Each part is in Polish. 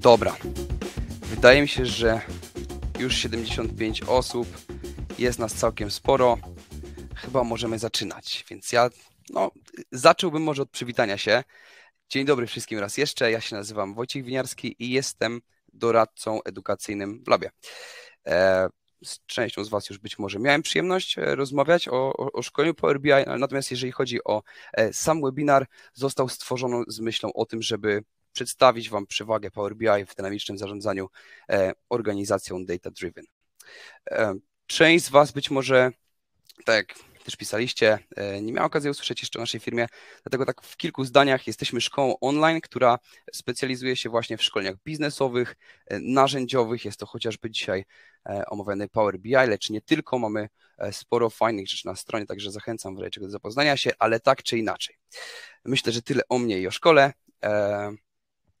Dobra, wydaje mi się, że już 75 osób, jest nas całkiem sporo, chyba możemy zaczynać, więc ja zacząłbym może od przywitania się. Dzień dobry wszystkim raz jeszcze, ja się nazywam Wojciech Winiarski i jestem doradcą edukacyjnym w Labie. Z częścią z Was już być może miałem przyjemność rozmawiać o szkoleniu Power BI, natomiast jeżeli chodzi o sam webinar, został stworzony z myślą o tym, żeby przedstawić Wam przewagę Power BI w dynamicznym zarządzaniu organizacją data-driven. Część z Was być może, tak jak też pisaliście, nie miała okazji usłyszeć jeszcze o naszej firmie, dlatego tak w kilku zdaniach jesteśmy szkołą online, która specjalizuje się właśnie w szkoleniach biznesowych, narzędziowych, jest to chociażby dzisiaj omawiany Power BI, lecz nie tylko, mamy sporo fajnych rzeczy na stronie, także zachęcam w razie do zapoznania się, ale tak czy inaczej. Myślę, że tyle o mnie i o szkole.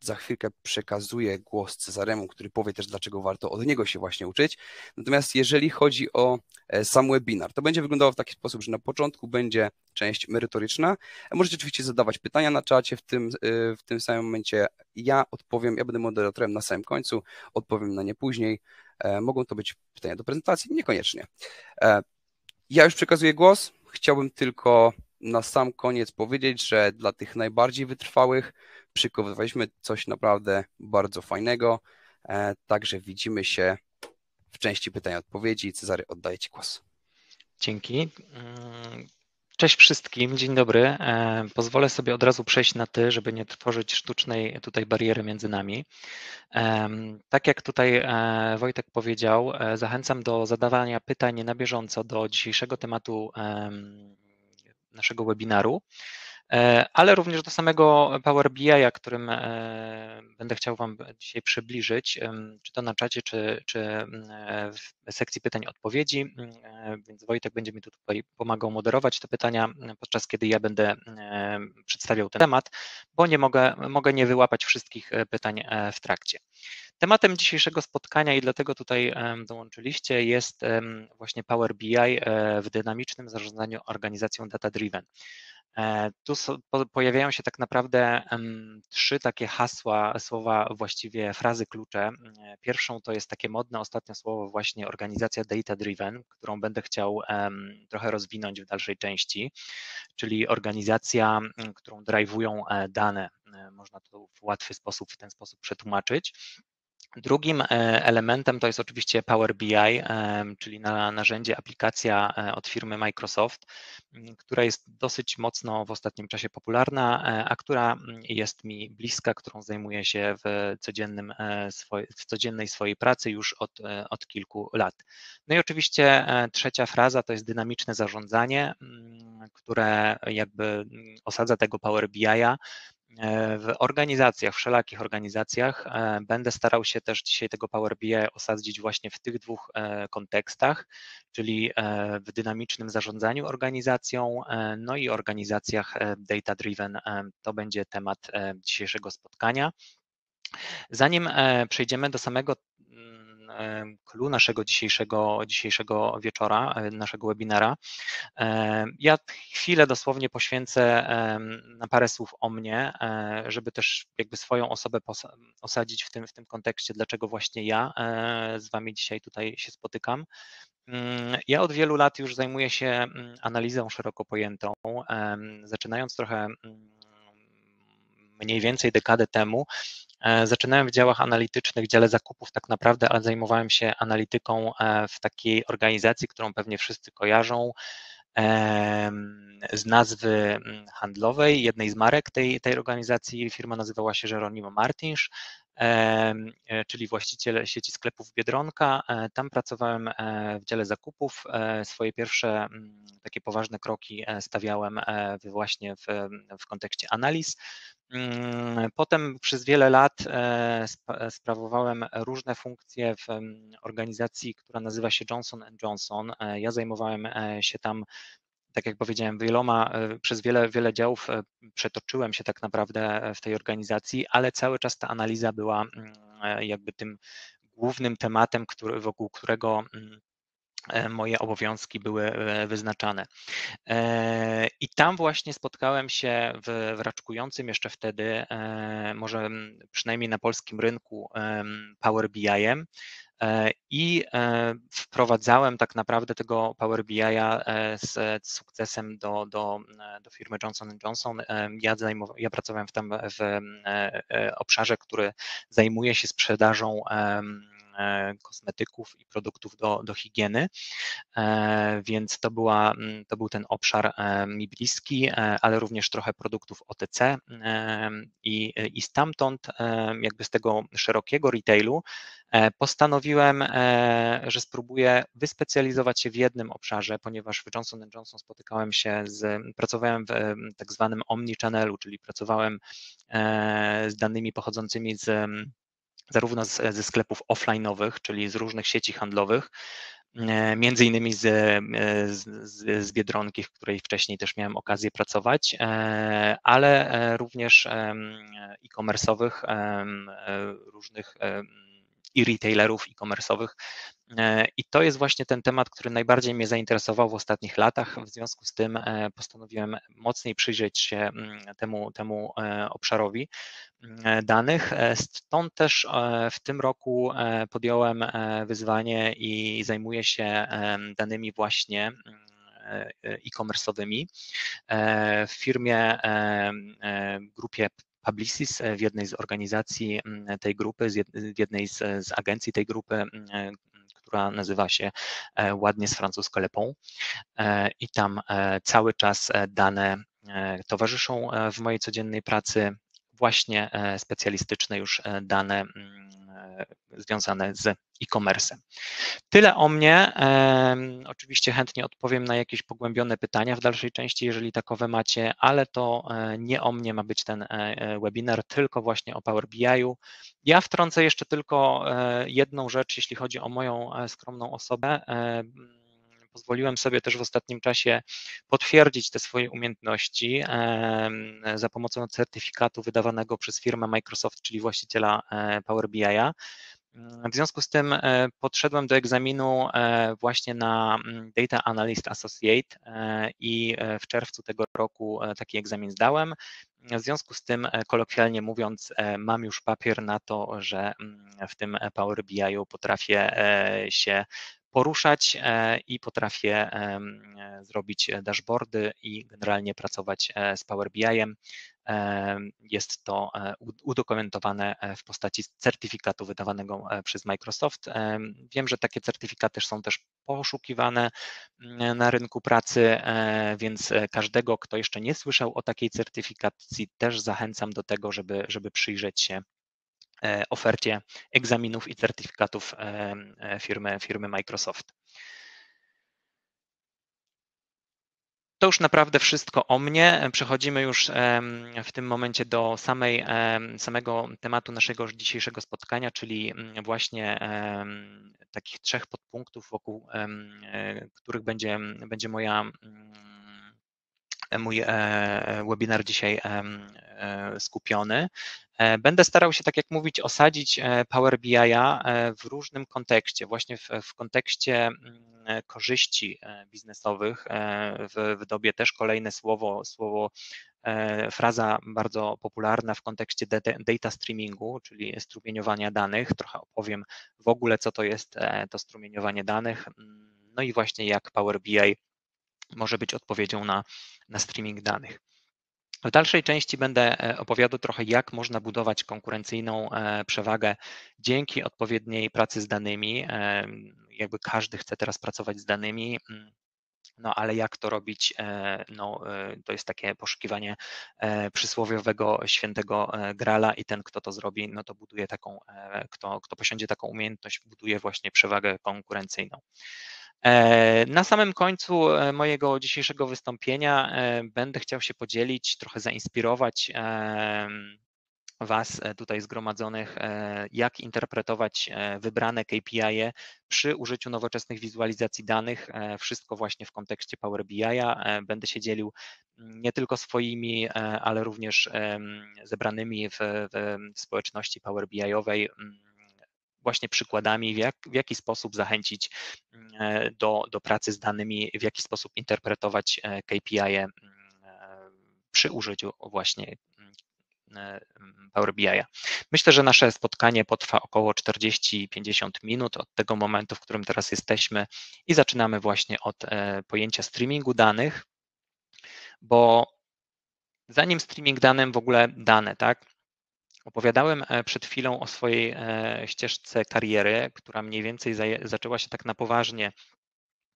Za chwilkę przekazuję głos Cezaremu, który powie też, dlaczego warto od niego się właśnie uczyć. Natomiast jeżeli chodzi o sam webinar, to będzie wyglądało w taki sposób, że na początku będzie część merytoryczna. Możecie oczywiście zadawać pytania na czacie w tym samym momencie. Ja odpowiem, ja będę moderatorem na samym końcu, odpowiem na nie później. Mogą to być pytania do prezentacji, niekoniecznie. Ja już przekazuję głos. Chciałbym tylko na sam koniec powiedzieć, że dla tych najbardziej wytrwałych przygotowaliśmy coś naprawdę bardzo fajnego, także widzimy się w części pytań i odpowiedzi. Cezary, oddaję Ci głos. Dzięki. Cześć wszystkim, dzień dobry. Pozwolę sobie od razu przejść na ty, żeby nie tworzyć sztucznej tutaj bariery między nami. Tak jak tutaj Wojtek powiedział, zachęcam do zadawania pytań na bieżąco do dzisiejszego tematu naszego webinaru, ale również do samego Power BI, którym będę chciał Wam dzisiaj przybliżyć, czy to na czacie, czy w sekcji pytań-odpowiedzi, więc Wojtek będzie mi tutaj pomagał moderować te pytania, podczas kiedy ja będę przedstawiał ten temat, bo mogę nie wyłapać wszystkich pytań w trakcie. Tematem dzisiejszego spotkania i dlatego tutaj dołączyliście jest właśnie Power BI w dynamicznym zarządzaniu organizacją data-driven. Tu pojawiają się tak naprawdę trzy takie hasła, słowa, właściwie frazy klucze. Pierwszą to jest takie modne ostatnie słowo właśnie organizacja data-driven, którą będę chciał trochę rozwinąć w dalszej części, czyli organizacja, którą drive'ują dane. Można to w łatwy sposób, w ten sposób przetłumaczyć. Drugim elementem to jest oczywiście Power BI, czyli narzędzie, aplikacja od firmy Microsoft, która jest dosyć mocno w ostatnim czasie popularna, a która jest mi bliska, którą zajmuję się w codziennej swojej pracy już od kilku lat. No i oczywiście trzecia fraza to jest dynamiczne zarządzanie, które jakby osadza tego Power BI-a. W organizacjach, wszelakich organizacjach, będę starał się też dzisiaj tego Power BI osadzić właśnie w tych dwóch kontekstach, czyli w dynamicznym zarządzaniu organizacją, no i organizacjach data-driven. To będzie temat dzisiejszego spotkania. Zanim przejdziemy do samego clou naszego dzisiejszego wieczora, naszego webinara. Ja chwilę dosłownie poświęcę na parę słów o mnie, żeby też jakby swoją osobę osadzić w tym kontekście, dlaczego właśnie ja z Wami dzisiaj tutaj się spotykam. Ja od wielu lat już zajmuję się analizą szeroko pojętą, zaczynając trochę mniej więcej dekadę temu. Zaczynałem w działach analitycznych, w dziale zakupów tak naprawdę, ale zajmowałem się analityką w takiej organizacji, którą pewnie wszyscy kojarzą z nazwy handlowej, jednej z marek tej organizacji. Firma nazywała się Jeronimo Martins, czyli właściciel sieci sklepów Biedronka. Tam pracowałem w dziale zakupów. Swoje pierwsze takie poważne kroki stawiałem właśnie w kontekście analiz. Potem przez wiele lat sprawowałem różne funkcje w organizacji, która nazywa się Johnson & Johnson. Ja zajmowałem się tam, tak jak powiedziałem, przez wiele działów przetoczyłem się tak naprawdę w tej organizacji, ale cały czas ta analiza była jakby tym głównym tematem, wokół którego moje obowiązki były wyznaczane. I tam właśnie spotkałem się w raczkującym jeszcze wtedy, może przynajmniej na polskim rynku, Power BI-em i wprowadzałem tak naprawdę tego Power BI-a z sukcesem do firmy Johnson & Johnson. Ja pracowałem w obszarze, który zajmuje się sprzedażą kosmetyków i produktów do higieny, więc to był ten obszar mi bliski, ale również trochę produktów OTC i stamtąd jakby z tego szerokiego retailu postanowiłem, że spróbuję wyspecjalizować się w jednym obszarze, ponieważ w Johnson & Johnson pracowałem w tak zwanym omnichannelu, czyli pracowałem z danymi pochodzącymi zarówno ze sklepów offline'owych, czyli z różnych sieci handlowych, między innymi z Biedronki, w której wcześniej też miałem okazję pracować, ale również e-commerce'owych, różnych i retailerów e-commerce'owych. I to jest właśnie ten temat, który najbardziej mnie zainteresował w ostatnich latach. W związku z tym postanowiłem mocniej przyjrzeć się temu obszarowi danych. Stąd też w tym roku podjąłem wyzwanie i zajmuję się danymi właśnie e-commerce'owymi w firmie, grupie Publicis, w jednej z organizacji tej grupy, w jednej z agencji tej grupy, która nazywa się ładnie z francuska Le Pont, i tam cały czas dane towarzyszą w mojej codziennej pracy, właśnie specjalistyczne już dane związane z e-commerce. Tyle o mnie. Oczywiście chętnie odpowiem na jakieś pogłębione pytania w dalszej części, jeżeli takowe macie, ale to nie o mnie ma być ten webinar, tylko właśnie o Power BI-u. Ja wtrącę jeszcze tylko jedną rzecz, jeśli chodzi o moją skromną osobę. Pozwoliłem sobie też w ostatnim czasie potwierdzić te swoje umiejętności za pomocą certyfikatu wydawanego przez firmę Microsoft, czyli właściciela Power BI-a. W związku z tym podszedłem do egzaminu właśnie na Data Analyst Associate i w czerwcu tego roku taki egzamin zdałem. W związku z tym, kolokwialnie mówiąc, mam już papier na to, że w tym Power BI-u potrafię się poruszać i potrafię zrobić dashboardy i generalnie pracować z Power BI-em. Jest to udokumentowane w postaci certyfikatu wydawanego przez Microsoft. Wiem, że takie certyfikaty są też poszukiwane na rynku pracy, więc każdego, kto jeszcze nie słyszał o takiej certyfikacji, też zachęcam do tego, żeby przyjrzeć się ofercie egzaminów i certyfikatów firmy Microsoft. To już naprawdę wszystko o mnie. Przechodzimy już w tym momencie do samego tematu naszego dzisiejszego spotkania, czyli właśnie takich trzech podpunktów, wokół których będzie mój webinar dzisiaj skupiony. Będę starał się, tak jak mówić, osadzić Power BI-a w różnym kontekście, właśnie w kontekście korzyści biznesowych. W dobie też kolejne fraza bardzo popularna w kontekście data streamingu, czyli strumieniowania danych. Trochę opowiem w ogóle, co to jest to strumieniowanie danych, no i właśnie jak Power BI może być odpowiedzią na streaming danych. W dalszej części będę opowiadał trochę, jak można budować konkurencyjną przewagę dzięki odpowiedniej pracy z danymi. Jakby każdy chce teraz pracować z danymi, no ale jak to robić, no to jest takie poszukiwanie przysłowiowego świętego grala i ten, kto to zrobi, no to buduje kto posiądzie taką umiejętność, buduje właśnie przewagę konkurencyjną. Na samym końcu mojego dzisiejszego wystąpienia będę chciał się podzielić, trochę zainspirować Was tutaj zgromadzonych, jak interpretować wybrane KPI-e przy użyciu nowoczesnych wizualizacji danych, wszystko właśnie w kontekście Power BI-a. Będę się dzielił nie tylko swoimi, ale również zebranymi w społeczności Power BI-owej właśnie przykładami, w jaki sposób zachęcić do pracy z danymi, w jaki sposób interpretować KPI-e przy użyciu właśnie Power BI-a. Myślę, że nasze spotkanie potrwa około 40-50 minut od tego momentu, w którym teraz jesteśmy, i zaczynamy właśnie od pojęcia streamingu danych, bo zanim streaming danym w ogóle dane, tak? Opowiadałem przed chwilą o swojej ścieżce kariery, która mniej więcej zaczęła się tak na poważnie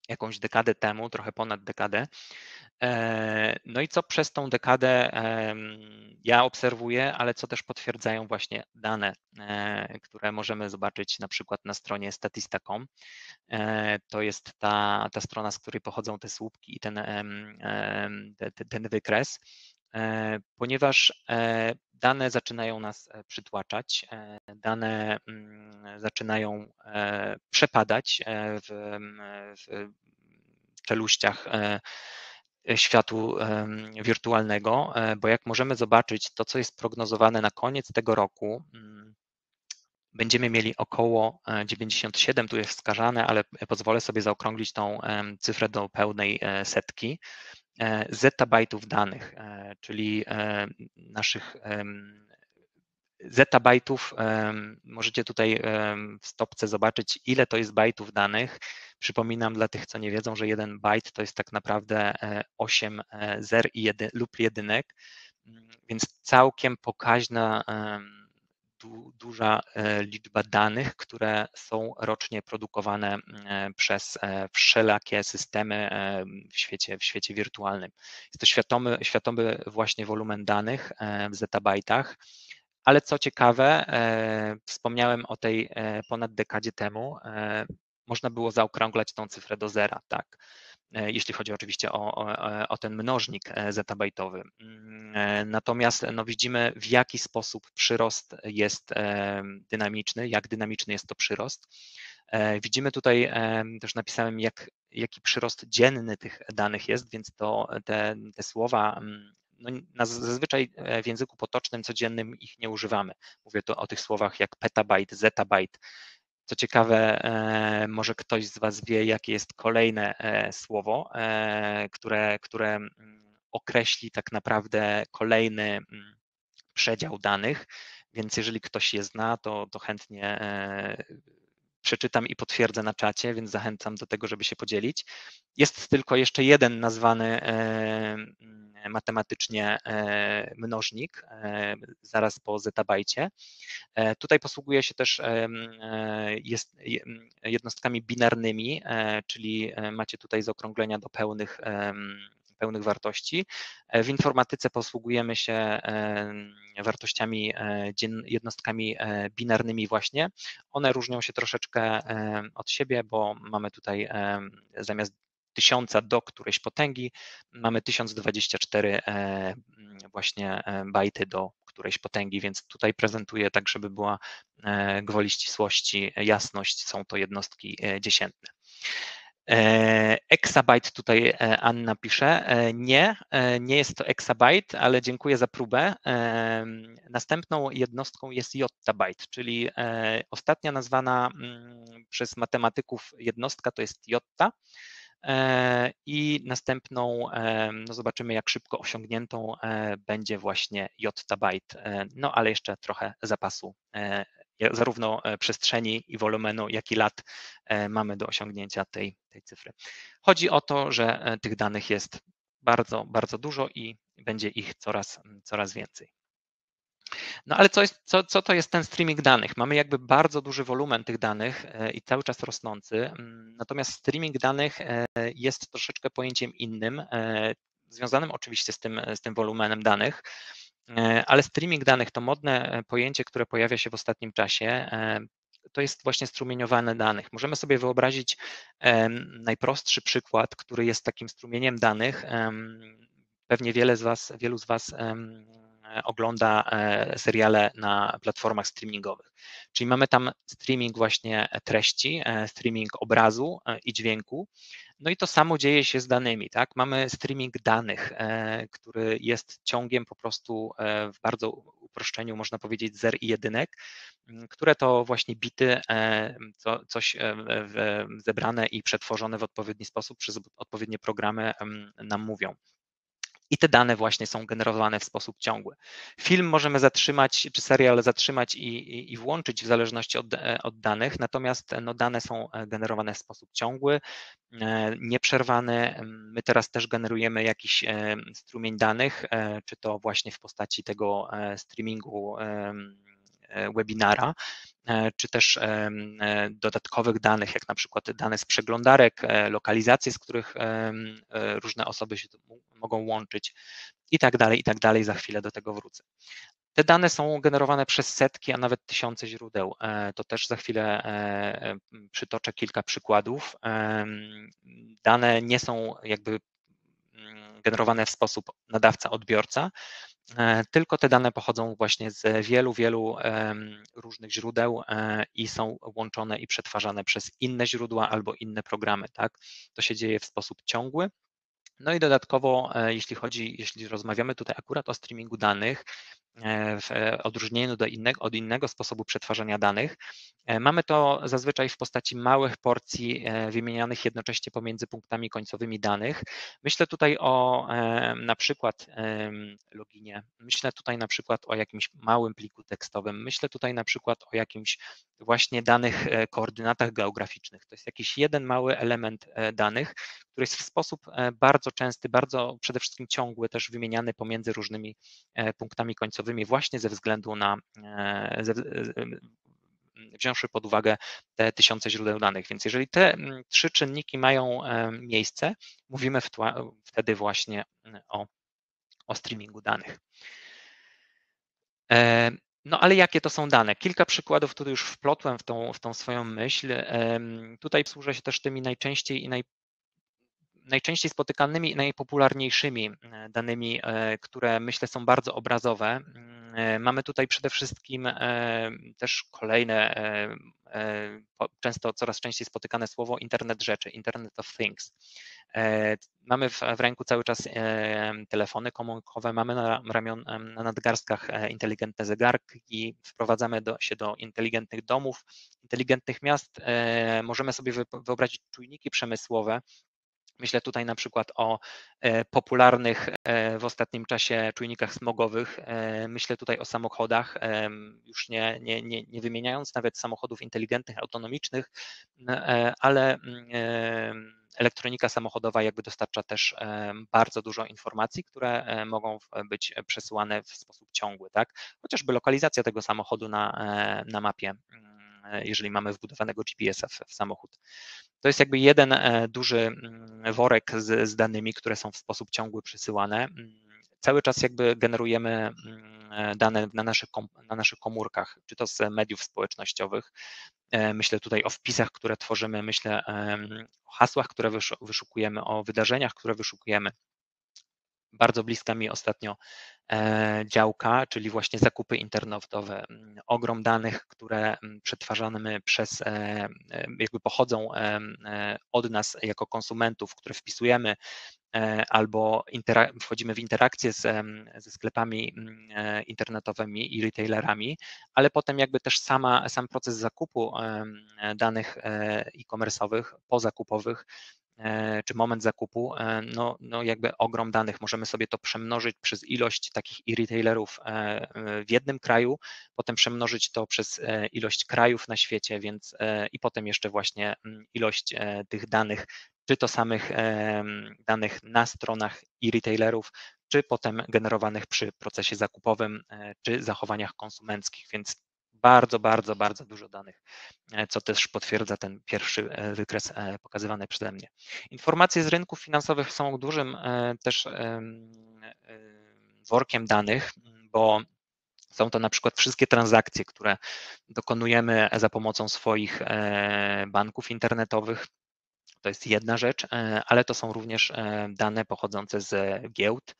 jakąś dekadę temu, trochę ponad dekadę. No i co przez tą dekadę ja obserwuję, ale co też potwierdzają właśnie dane, które możemy zobaczyć na przykład na stronie statista.com. To jest ta strona, z której pochodzą te słupki i ten wykres, ponieważ dane zaczynają nas przytłaczać, dane zaczynają przepadać w czeluściach światu wirtualnego, bo jak możemy zobaczyć, to co jest prognozowane na koniec tego roku, będziemy mieli około 97, tu jest wskazane, ale pozwolę sobie zaokrąglić tą cyfrę do pełnej setki, zetabajtów danych, czyli naszych zetabajtów. Możecie tutaj w stopce zobaczyć, ile to jest bajtów danych. Przypominam dla tych, co nie wiedzą, że jeden bajt to jest tak naprawdę 8 zer i lub jedynek, więc całkiem pokaźna, duża liczba danych, które są rocznie produkowane przez wszelakie systemy w świecie wirtualnym. Jest to światowy właśnie wolumen danych w zetabajtach, ale co ciekawe, wspomniałem o tej ponad dekadzie temu, można było zaokrąglać tą cyfrę do zera, tak? Jeśli chodzi oczywiście o ten mnożnik zetabajtowy. Natomiast no, widzimy, w jaki sposób przyrost jest dynamiczny, jak dynamiczny jest to przyrost. Widzimy tutaj, też napisałem, jaki przyrost dzienny tych danych jest, więc to te słowa, no, zazwyczaj w języku potocznym, codziennym ich nie używamy. Mówię tu o tych słowach jak petabajt, zetabajt. Co ciekawe, może ktoś z Was wie, jakie jest kolejne słowo, które określi tak naprawdę kolejny przedział danych, więc jeżeli ktoś je zna, to chętnie przeczytam i potwierdzę na czacie, więc zachęcam do tego, żeby się podzielić. Jest tylko jeszcze jeden nazwany matematycznie mnożnik, zaraz po zetabajcie. Tutaj posługuje się też jednostkami binarnymi, czyli macie tutaj zaokrąglenia do pełnych wartości. W informatyce posługujemy się wartościami, jednostkami binarnymi właśnie. One różnią się troszeczkę od siebie, bo mamy tutaj zamiast 1000 do którejś potęgi mamy 1024 właśnie bajty do którejś potęgi, więc tutaj prezentuję tak, żeby była gwoli ścisłości, jasność, są to jednostki dziesiętne. Exabajt tutaj Anna pisze, nie jest to exabajt, ale dziękuję za próbę. Następną jednostką jest jottabajt, czyli ostatnia nazwana przez matematyków jednostka to jest jotta. I następną, no zobaczymy, jak szybko osiągniętą będzie właśnie jottabajt, no ale jeszcze trochę zapasu, zarówno przestrzeni i wolumenu, jak i lat mamy do osiągnięcia tej cyfry. Chodzi o to, że tych danych jest bardzo, bardzo dużo i będzie ich coraz więcej. No ale co to jest ten streaming danych? Mamy jakby bardzo duży wolumen tych danych i cały czas rosnący, natomiast streaming danych jest troszeczkę pojęciem innym, związanym oczywiście z tym wolumenem danych, ale streaming danych to modne pojęcie, które pojawia się w ostatnim czasie. To jest właśnie strumieniowanie danych. Możemy sobie wyobrazić najprostszy przykład, który jest takim strumieniem danych. Pewnie wielu z Was ogląda seriale na platformach streamingowych. Czyli mamy tam streaming właśnie treści, streaming obrazu i dźwięku. No i to samo dzieje się z danymi, tak? Mamy streaming danych, który jest ciągiem po prostu w bardzo uproszczeniu można powiedzieć zer i jedynek, które to właśnie bity, coś zebrane i przetworzone w odpowiedni sposób przez odpowiednie programy nam mówią. I te dane właśnie są generowane w sposób ciągły. Film możemy zatrzymać, czy serial zatrzymać i włączyć w zależności od danych, natomiast no, dane są generowane w sposób ciągły, nieprzerwany. My teraz też generujemy jakiś strumień danych, czy to właśnie w postaci tego streamingu webinara, czy też dodatkowych danych, jak na przykład dane z przeglądarek, lokalizacje, z których różne osoby się mogą łączyć i tak dalej, za chwilę do tego wrócę. Te dane są generowane przez setki, a nawet tysiące źródeł. To też za chwilę przytoczę kilka przykładów. Dane nie są jakby generowane w sposób nadawca-odbiorca, tylko te dane pochodzą właśnie z wielu różnych źródeł i są łączone i przetwarzane przez inne źródła albo inne programy, tak? To się dzieje w sposób ciągły. No i dodatkowo, jeśli rozmawiamy tutaj akurat o streamingu danych, w odróżnieniu od innego sposobu przetwarzania danych, mamy to zazwyczaj w postaci małych porcji wymienianych jednocześnie pomiędzy punktami końcowymi danych. Myślę tutaj o na przykład loginie, myślę tutaj na przykład o jakimś małym pliku tekstowym, myślę tutaj na przykład o jakimś właśnie danych koordynatach geograficznych. To jest jakiś jeden mały element danych, który jest w sposób bardzo częsty, bardzo przede wszystkim ciągły też wymieniany pomiędzy różnymi punktami końcowymi, właśnie ze względu na, wziąwszy pod uwagę te tysiące źródeł danych. Więc jeżeli te trzy czynniki mają miejsce, mówimy wtedy właśnie o streamingu danych. No ale jakie to są dane? Kilka przykładów, tutaj już wplotłem w tą swoją myśl. Tutaj służę się też tymi najczęściej spotykanymi i najpopularniejszymi danymi, które myślę są bardzo obrazowe. Mamy tutaj przede wszystkim też kolejne, coraz częściej spotykane słowo internet rzeczy, Internet of Things. Mamy w ręku cały czas telefony komórkowe, mamy na nadgarstkach inteligentne zegarki, wprowadzamy się do inteligentnych domów, inteligentnych miast, możemy sobie wyobrazić czujniki przemysłowe. Myślę tutaj na przykład o popularnych w ostatnim czasie czujnikach smogowych, myślę tutaj o samochodach, już nie wymieniając nawet samochodów inteligentnych, autonomicznych, ale elektronika samochodowa jakby dostarcza też bardzo dużo informacji, które mogą być przesyłane w sposób ciągły, tak? Chociażby lokalizacja tego samochodu na mapie, jeżeli mamy wbudowanego GPS-a w samochód. To jest jakby jeden duży worek z danymi, które są w sposób ciągły przesyłane. Cały czas jakby generujemy dane na naszych komórkach, czy to z mediów społecznościowych. Myślę tutaj o wpisach, które tworzymy, myślę o hasłach, które wyszukujemy, o wydarzeniach, które wyszukujemy. Bardzo bliska mi ostatnio działka, czyli właśnie zakupy internetowe. Ogrom danych, które przetwarzamy jakby pochodzą od nas jako konsumentów, które wpisujemy albo wchodzimy w interakcję ze sklepami internetowymi i retailerami, ale potem jakby też sam proces zakupu danych e-commerce'owych, pozakupowych, czy moment zakupu, no jakby ogrom danych, możemy sobie to przemnożyć przez ilość takich e-retailerów w jednym kraju, potem przemnożyć to przez ilość krajów na świecie, więc i potem jeszcze właśnie ilość tych danych, czy to samych danych na stronach e-retailerów, czy potem generowanych przy procesie zakupowym, czy zachowaniach konsumenckich, więc bardzo dużo danych, co też potwierdza ten pierwszy wykres pokazywany przeze mnie. Informacje z rynków finansowych są dużym też workiem danych, bo są to na przykład wszystkie transakcje, które dokonujemy za pomocą swoich banków internetowych, To jest jedna rzecz, ale to są również dane pochodzące z giełd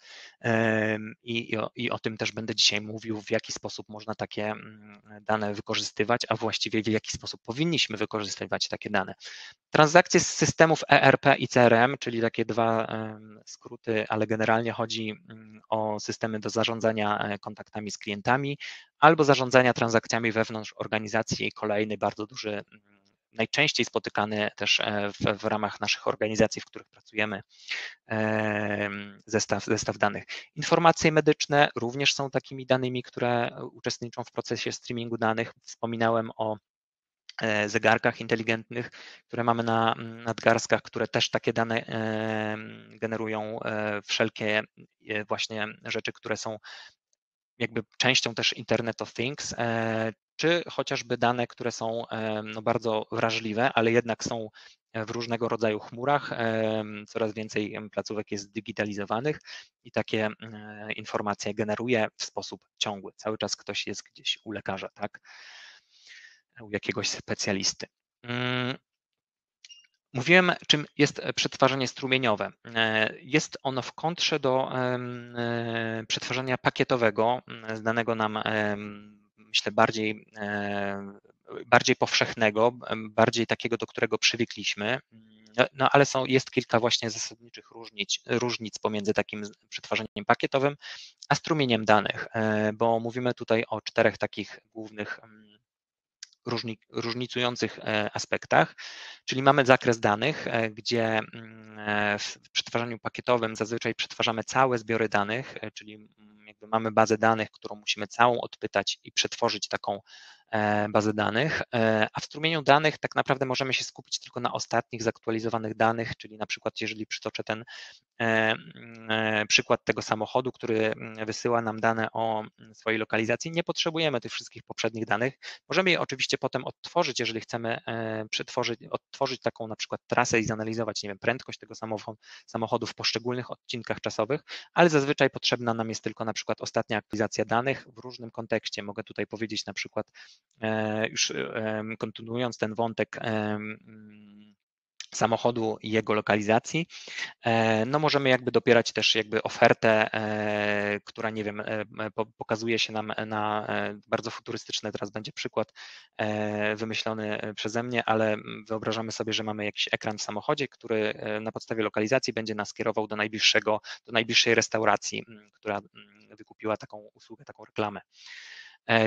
i o tym też będę dzisiaj mówił, w jaki sposób można takie dane wykorzystywać, a właściwie w jaki sposób powinniśmy wykorzystywać takie dane. Transakcje z systemów ERP i CRM, czyli takie dwa skróty, ale generalnie chodzi o systemy do zarządzania kontaktami z klientami albo zarządzania transakcjami wewnątrz organizacji, kolejny bardzo duży, najczęściej spotykany też w ramach naszych organizacji, w których pracujemy, zestaw danych. Informacje medyczne również są takimi danymi, które uczestniczą w procesie streamingu danych. Wspominałem o zegarkach inteligentnych, które mamy na nadgarstkach, które też takie dane generują, wszelkie właśnie rzeczy, które są jakby częścią też Internet of Things, czy chociażby dane, które są bardzo wrażliwe, ale jednak są w różnego rodzaju chmurach, coraz więcej placówek jest digitalizowanych i takie informacje generuje w sposób ciągły. Cały czas ktoś jest gdzieś u lekarza, tak? U jakiegoś specjalisty. Mówiłem, czym jest przetwarzanie strumieniowe. Jest ono w kontrze do przetwarzania pakietowego, znanego nam, myślę, bardziej powszechnego, bardziej takiego, do którego przywykliśmy, no ale jest kilka właśnie zasadniczych różnic pomiędzy takim przetwarzaniem pakietowym a strumieniem danych, bo mówimy tutaj o czterech takich głównych różnicujących aspektach, czyli mamy zakres danych, gdzie w przetwarzaniu pakietowym zazwyczaj przetwarzamy całe zbiory danych, czyli jakby mamy bazę danych, którą musimy całą odpytać i przetworzyć taką bazę danych, a w strumieniu danych tak naprawdę możemy się skupić tylko na ostatnich zaktualizowanych danych, czyli na przykład jeżeli przytoczę ten przykład tego samochodu, który wysyła nam dane o swojej lokalizacji, nie potrzebujemy tych wszystkich poprzednich danych, możemy je oczywiście potem odtworzyć, jeżeli chcemy odtworzyć taką na przykład trasę i zanalizować, nie wiem, prędkość tego samochodu w poszczególnych odcinkach czasowych, ale zazwyczaj potrzebna nam jest tylko na przykład ostatnia aktualizacja danych w różnym kontekście, mogę tutaj powiedzieć na przykład, już kontynuując ten wątek samochodu i jego lokalizacji, no możemy jakby dopierać też jakby ofertę, która, nie wiem, pokazuje się nam na bardzo futurystyczny, teraz będzie przykład wymyślony przeze mnie, ale wyobrażamy sobie, że mamy jakiś ekran w samochodzie, który na podstawie lokalizacji będzie nas kierował do najbliższej restauracji, która wykupiła taką usługę, taką reklamę.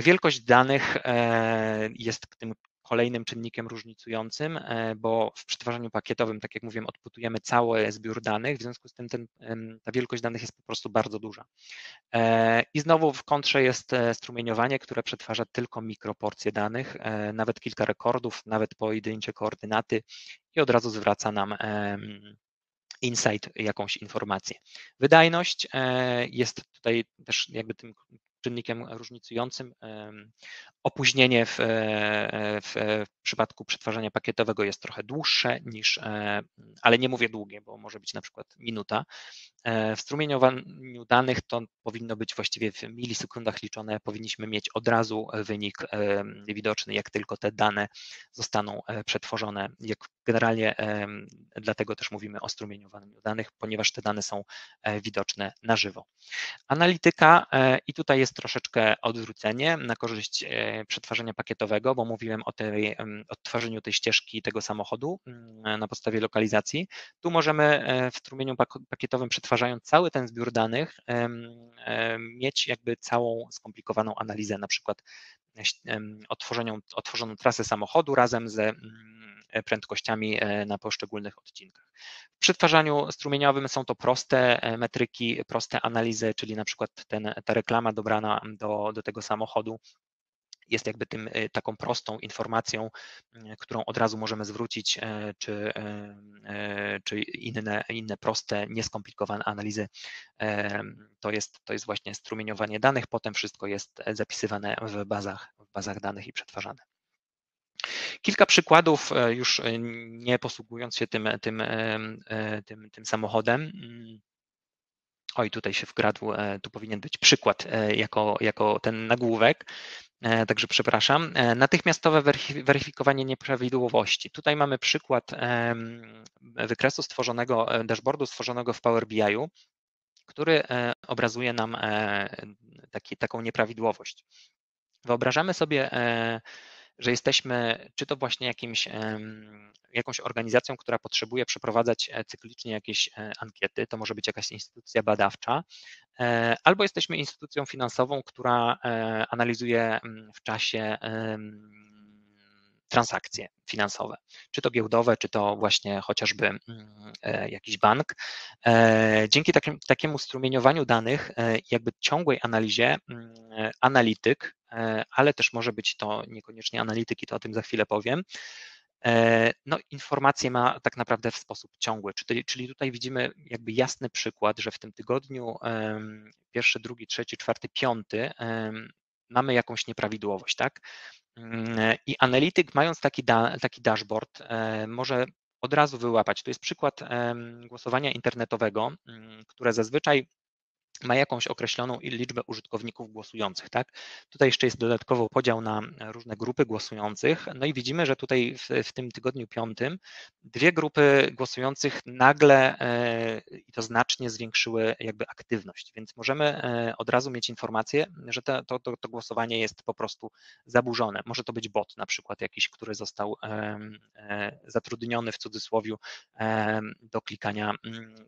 Wielkość danych jest tym kolejnym czynnikiem różnicującym, bo w przetwarzaniu pakietowym, tak jak mówiłem, odpytujemy cały zbiór danych, w związku z tym ta wielkość danych jest po prostu bardzo duża. I znowu w kontrze jest strumieniowanie, które przetwarza tylko mikroporcje danych, nawet kilka rekordów, nawet pojedyncze koordynaty i od razu zwraca nam insight, jakąś informację. Wydajność jest tutaj też jakby tym czynnikiem różnicującym. Opóźnienie w przypadku przetwarzania pakietowego jest trochę dłuższe niż, ale nie mówię długie, bo może być na przykład minuta. W strumieniowaniu danych to powinno być właściwie w milisekundach liczone, powinniśmy mieć od razu wynik widoczny, jak tylko te dane zostaną przetworzone. Jak generalnie dlatego też mówimy o strumieniowaniu danych, ponieważ te dane są widoczne na żywo. Analityka, i tutaj jest troszeczkę odwrócenie na korzyść przetwarzania pakietowego, bo mówiłem o tej odtworzeniu tej ścieżki tego samochodu na podstawie lokalizacji. Tu możemy w strumieniu pakietowym, przetwarzając cały ten zbiór danych, mieć jakby całą skomplikowaną analizę, na przykład otworzoną trasę samochodu razem z prędkościami na poszczególnych odcinkach. W przetwarzaniu strumieniowym są to proste metryki, proste analizy, czyli na przykład ta reklama dobrana do tego samochodu jest jakby taką prostą informacją, którą od razu możemy zwrócić, czy inne proste, nieskomplikowane analizy. To jest właśnie strumieniowanie danych, potem wszystko jest zapisywane w bazach danych i przetwarzane. Kilka przykładów, już nie posługując się tym samochodem. Oj, tutaj się wkradł, tu powinien być przykład jako ten nagłówek, także przepraszam. Natychmiastowe weryfikowanie nieprawidłowości. Tutaj mamy przykład wykresu stworzonego, dashboardu stworzonego w Power BI-u, który obrazuje nam taką nieprawidłowość. Wyobrażamy sobie, że jesteśmy czy to właśnie jakąś organizacją, która potrzebuje przeprowadzać cyklicznie jakieś ankiety, to może być jakaś instytucja badawcza, albo jesteśmy instytucją finansową, która analizuje w czasie transakcje finansowe, czy to giełdowe, czy to właśnie chociażby jakiś bank. Dzięki takiemu strumieniowaniu danych, jakby ciągłej analizie, analityk, ale też może być to niekoniecznie analityki, to o tym za chwilę powiem, no informacje ma tak naprawdę w sposób ciągły, czyli tutaj widzimy jakby jasny przykład, że w tym tygodniu pierwszy, drugi, trzeci, czwarty, piąty mamy jakąś nieprawidłowość, tak? I analityk, mając taki dashboard, może od razu wyłapać. To jest przykład głosowania internetowego, które zazwyczaj ma jakąś określoną liczbę użytkowników głosujących, tak? Tutaj jeszcze jest dodatkowo podział na różne grupy głosujących, no i widzimy, że tutaj w tym tygodniu piątym dwie grupy głosujących nagle i to znacznie zwiększyły jakby aktywność, więc możemy od razu mieć informację, że to głosowanie jest po prostu zaburzone. Może to być bot na przykład jakiś, który został zatrudniony w cudzysłowie do klikania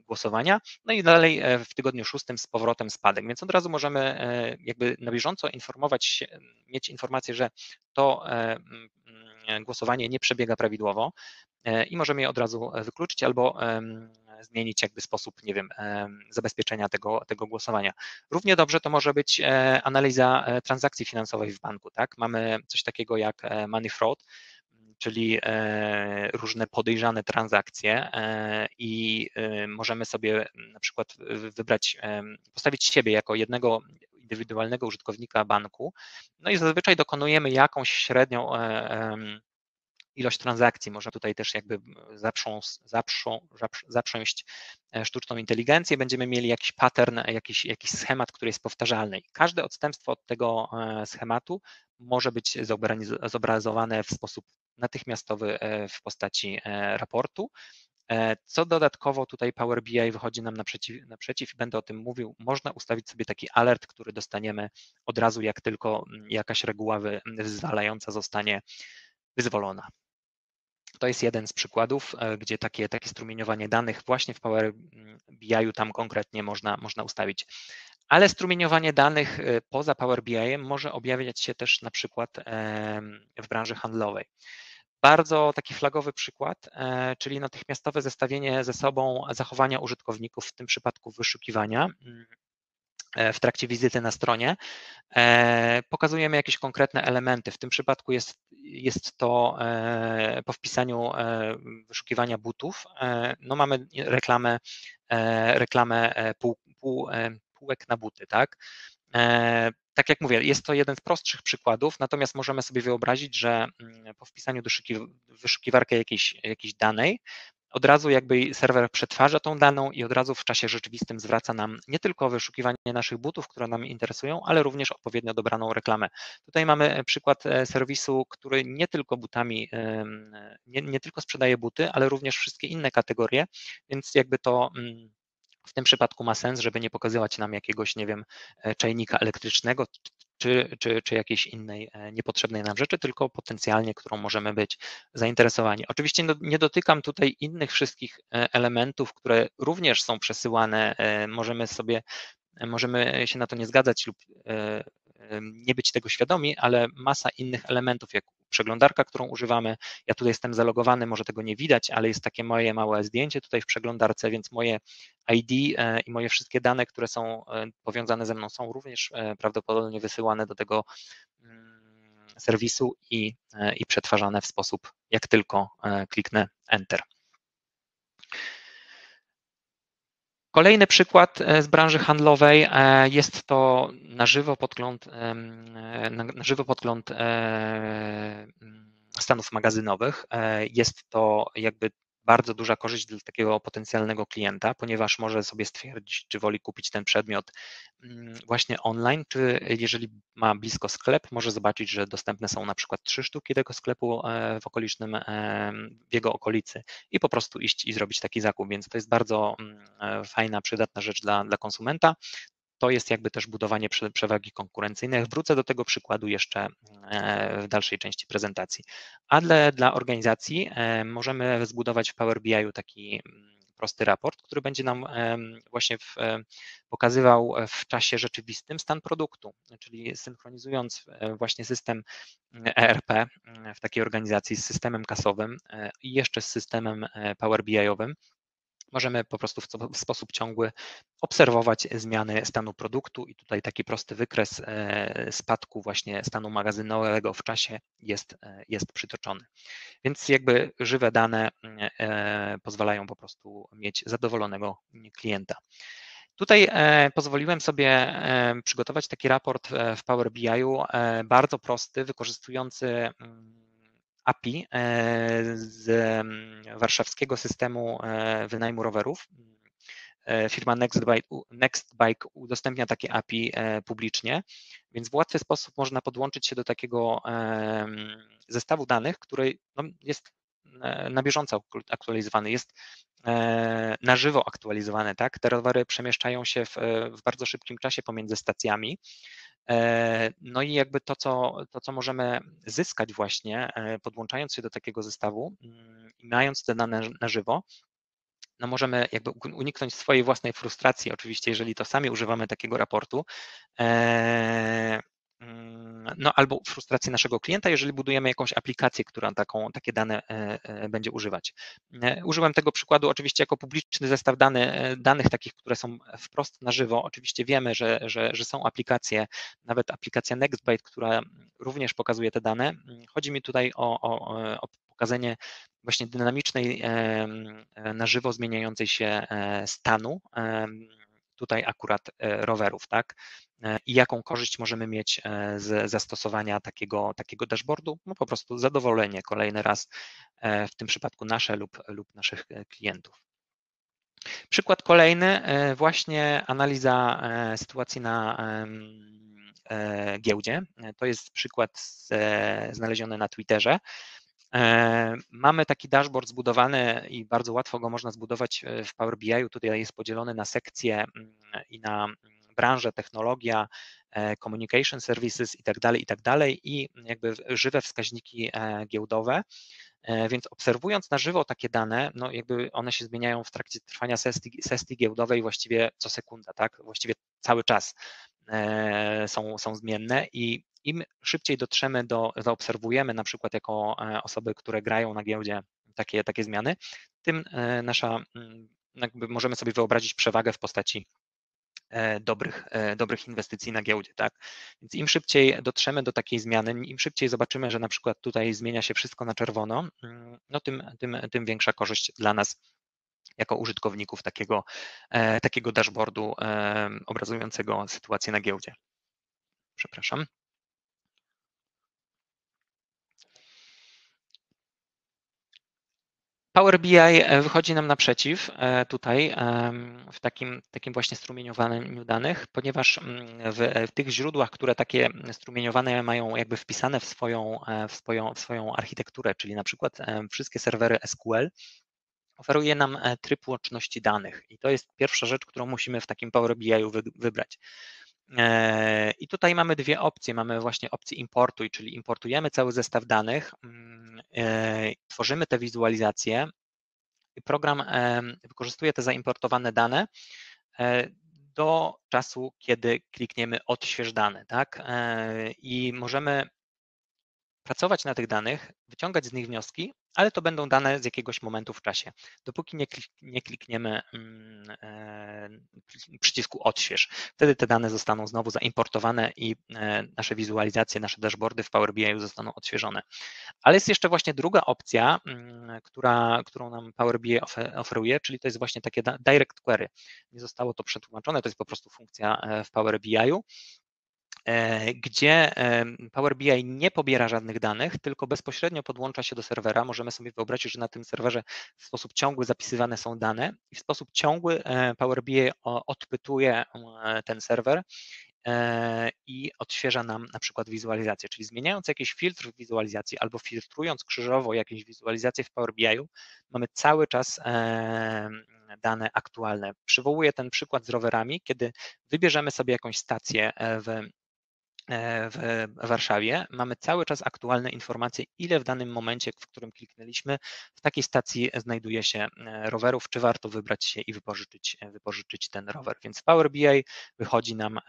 głosowania, no i dalej w tygodniu szóstym z powrotem spadek, więc od razu możemy jakby na bieżąco informować się, mieć informację, że to głosowanie nie przebiega prawidłowo i możemy je od razu wykluczyć albo zmienić jakby sposób, nie wiem, zabezpieczenia tego głosowania. Równie dobrze to może być analiza transakcji finansowej w banku, tak? Mamy coś takiego jak money fraud, czyli różne podejrzane transakcje i możemy sobie na przykład wybrać, postawić siebie jako jednego indywidualnego użytkownika banku, no i zazwyczaj dokonujemy jakąś średnią ilość transakcji. Można tutaj też jakby zaprząść sztuczną inteligencję, będziemy mieli jakiś pattern, jakiś schemat, który jest powtarzalny i każde odstępstwo od tego schematu może być zobrazowane w sposób natychmiastowy w postaci raportu, co dodatkowo tutaj Power BI wychodzi nam naprzeciw i będę o tym mówił, można ustawić sobie taki alert, który dostaniemy od razu, jak tylko jakaś reguła wyzwalająca zostanie wyzwolona. To jest jeden z przykładów, gdzie takie strumieniowanie danych właśnie w Power BI-u tam konkretnie można ustawić. Ale strumieniowanie danych poza Power BI-em może objawiać się też na przykład w branży handlowej. Bardzo taki flagowy przykład, czyli natychmiastowe zestawienie ze sobą zachowania użytkowników, w tym przypadku wyszukiwania, w trakcie wizyty na stronie, pokazujemy jakieś konkretne elementy. W tym przypadku jest to po wpisaniu wyszukiwania butów. No mamy reklamę półek na buty, tak? Tak jak mówię, jest to jeden z prostszych przykładów, natomiast możemy sobie wyobrazić, że po wpisaniu do wyszukiwarki jakiejś danej od razu jakby serwer przetwarza tą daną i od razu w czasie rzeczywistym zwraca nam nie tylko wyszukiwanie naszych butów, które nam interesują, ale również odpowiednio dobraną reklamę. Tutaj mamy przykład serwisu, który nie tylko butami, nie tylko sprzedaje buty, ale również wszystkie inne kategorie, więc jakby to w tym przypadku ma sens, żeby nie pokazywać nam jakiegoś, nie wiem, czajnika elektrycznego czy jakiejś innej niepotrzebnej nam rzeczy, tylko potencjalnie, którą możemy być zainteresowani. Oczywiście nie dotykam tutaj innych wszystkich elementów, które również są przesyłane, możemy się na to nie zgadzać lub nie być tego świadomi, ale masa innych elementów, jak przeglądarka, którą używamy. Ja tutaj jestem zalogowany, może tego nie widać, ale jest takie moje małe zdjęcie tutaj w przeglądarce, więc moje ID i moje wszystkie dane, które są powiązane ze mną, są również prawdopodobnie wysyłane do tego serwisu i przetwarzane w sposób, jak tylko kliknę Enter. Kolejny przykład z branży handlowej, jest to na żywo podgląd stanów magazynowych. Jest to jakby bardzo duża korzyść dla takiego potencjalnego klienta, ponieważ może sobie stwierdzić, czy woli kupić ten przedmiot właśnie online, czy jeżeli ma blisko sklep, może zobaczyć, że dostępne są na przykład 3 sztuki tego sklepu w okolicznym, w jego okolicy i po prostu iść i zrobić taki zakup, więc to jest bardzo fajna, przydatna rzecz dla konsumenta. To jest jakby też budowanie przewagi konkurencyjnej. Wrócę do tego przykładu jeszcze w dalszej części prezentacji. A dla organizacji możemy zbudować w Power BI taki prosty raport, który będzie nam właśnie pokazywał w czasie rzeczywistym stan produktu, czyli synchronizując właśnie system ERP w takiej organizacji z systemem kasowym i jeszcze z systemem Power BI-owym. Możemy po prostu w sposób ciągły obserwować zmiany stanu produktu i tutaj taki prosty wykres spadku właśnie stanu magazynowego w czasie jest przytoczony. Więc jakby żywe dane pozwalają po prostu mieć zadowolonego klienta. Tutaj pozwoliłem sobie przygotować taki raport w Power BI-u, bardzo prosty, wykorzystujący API z warszawskiego systemu wynajmu rowerów. Firma Nextbike udostępnia takie API publicznie, więc w łatwy sposób można podłączyć się do takiego zestawu danych, który jest na bieżąco aktualizowany, jest na żywo aktualizowany, tak? Te rowery przemieszczają się w bardzo szybkim czasie pomiędzy stacjami. No i jakby to, co możemy zyskać właśnie, podłączając się do takiego zestawu i mając te dane na żywo, no możemy jakby uniknąć swojej własnej frustracji, oczywiście, jeżeli to sami używamy takiego raportu, no albo frustracji naszego klienta, jeżeli budujemy jakąś aplikację, która takie dane będzie używać. Użyłem tego przykładu oczywiście jako publiczny zestaw danych takich, które są wprost na żywo. Oczywiście wiemy, że są aplikacje, nawet aplikacja Nextbike, która również pokazuje te dane. Chodzi mi tutaj o pokazanie właśnie dynamicznej, na żywo zmieniającej się stanu, tutaj akurat rowerów, tak? I jaką korzyść możemy mieć z zastosowania takiego dashboardu? No po prostu zadowolenie kolejny raz, w tym przypadku nasze lub naszych klientów. Przykład kolejny, właśnie analiza sytuacji na giełdzie. To jest przykład znaleziony na Twitterze. Mamy taki dashboard zbudowany i bardzo łatwo go można zbudować w Power BI. Tutaj jest podzielony na sekcje i na branżę, technologia, communication services i tak dalej i jakby żywe wskaźniki giełdowe. Więc obserwując na żywo takie dane, no jakby one się zmieniają w trakcie trwania sesji giełdowej właściwie co sekunda, tak? Właściwie cały czas są zmienne i im szybciej dotrzemy zaobserwujemy na przykład jako osoby, które grają na giełdzie takie zmiany, tym jakby możemy sobie wyobrazić przewagę w postaci dobrych inwestycji na giełdzie, tak? Więc im szybciej dotrzemy do takiej zmiany, im szybciej zobaczymy, że na przykład tutaj zmienia się wszystko na czerwono, no tym większa korzyść dla nas jako użytkowników takiego dashboardu obrazującego sytuację na giełdzie. Przepraszam. Power BI wychodzi nam naprzeciw tutaj w takim właśnie strumieniowaniu danych, ponieważ w tych źródłach, które takie strumieniowane mają jakby wpisane w swoją architekturę, czyli na przykład wszystkie serwery SQL, oferuje nam tryb łączności danych i to jest pierwsza rzecz, którą musimy w takim Power BI wybrać. I tutaj mamy dwie opcje, mamy właśnie opcję importuj, czyli importujemy cały zestaw danych, tworzymy te wizualizacje i program wykorzystuje te zaimportowane dane do czasu, kiedy klikniemy odśwież dane, tak? I możemy pracować na tych danych, wyciągać z nich wnioski, ale to będą dane z jakiegoś momentu w czasie, dopóki nie klikniemy przycisku odśwież. Wtedy te dane zostaną znowu zaimportowane i nasze wizualizacje, nasze dashboardy w Power BI zostaną odświeżone. Ale jest jeszcze właśnie druga opcja, którą nam Power BI oferuje, czyli to jest właśnie takie direct query. Nie zostało to przetłumaczone, to jest po prostu funkcja w Power BI-u. gdzie Power BI nie pobiera żadnych danych, tylko bezpośrednio podłącza się do serwera. Możemy sobie wyobrazić, że na tym serwerze w sposób ciągły zapisywane są dane i w sposób ciągły Power BI odpytuje ten serwer i odświeża nam na przykład wizualizację, czyli zmieniając jakiś filtr w wizualizacji albo filtrując krzyżowo jakieś wizualizacje w Power BI mamy cały czas dane aktualne. Przywołuję ten przykład z rowerami, kiedy wybierzemy sobie jakąś stację w Warszawie, mamy cały czas aktualne informacje, ile w danym momencie, w którym kliknęliśmy, w takiej stacji znajduje się rowerów, czy warto wybrać się i wypożyczyć ten rower. Więc Power BI wychodzi nam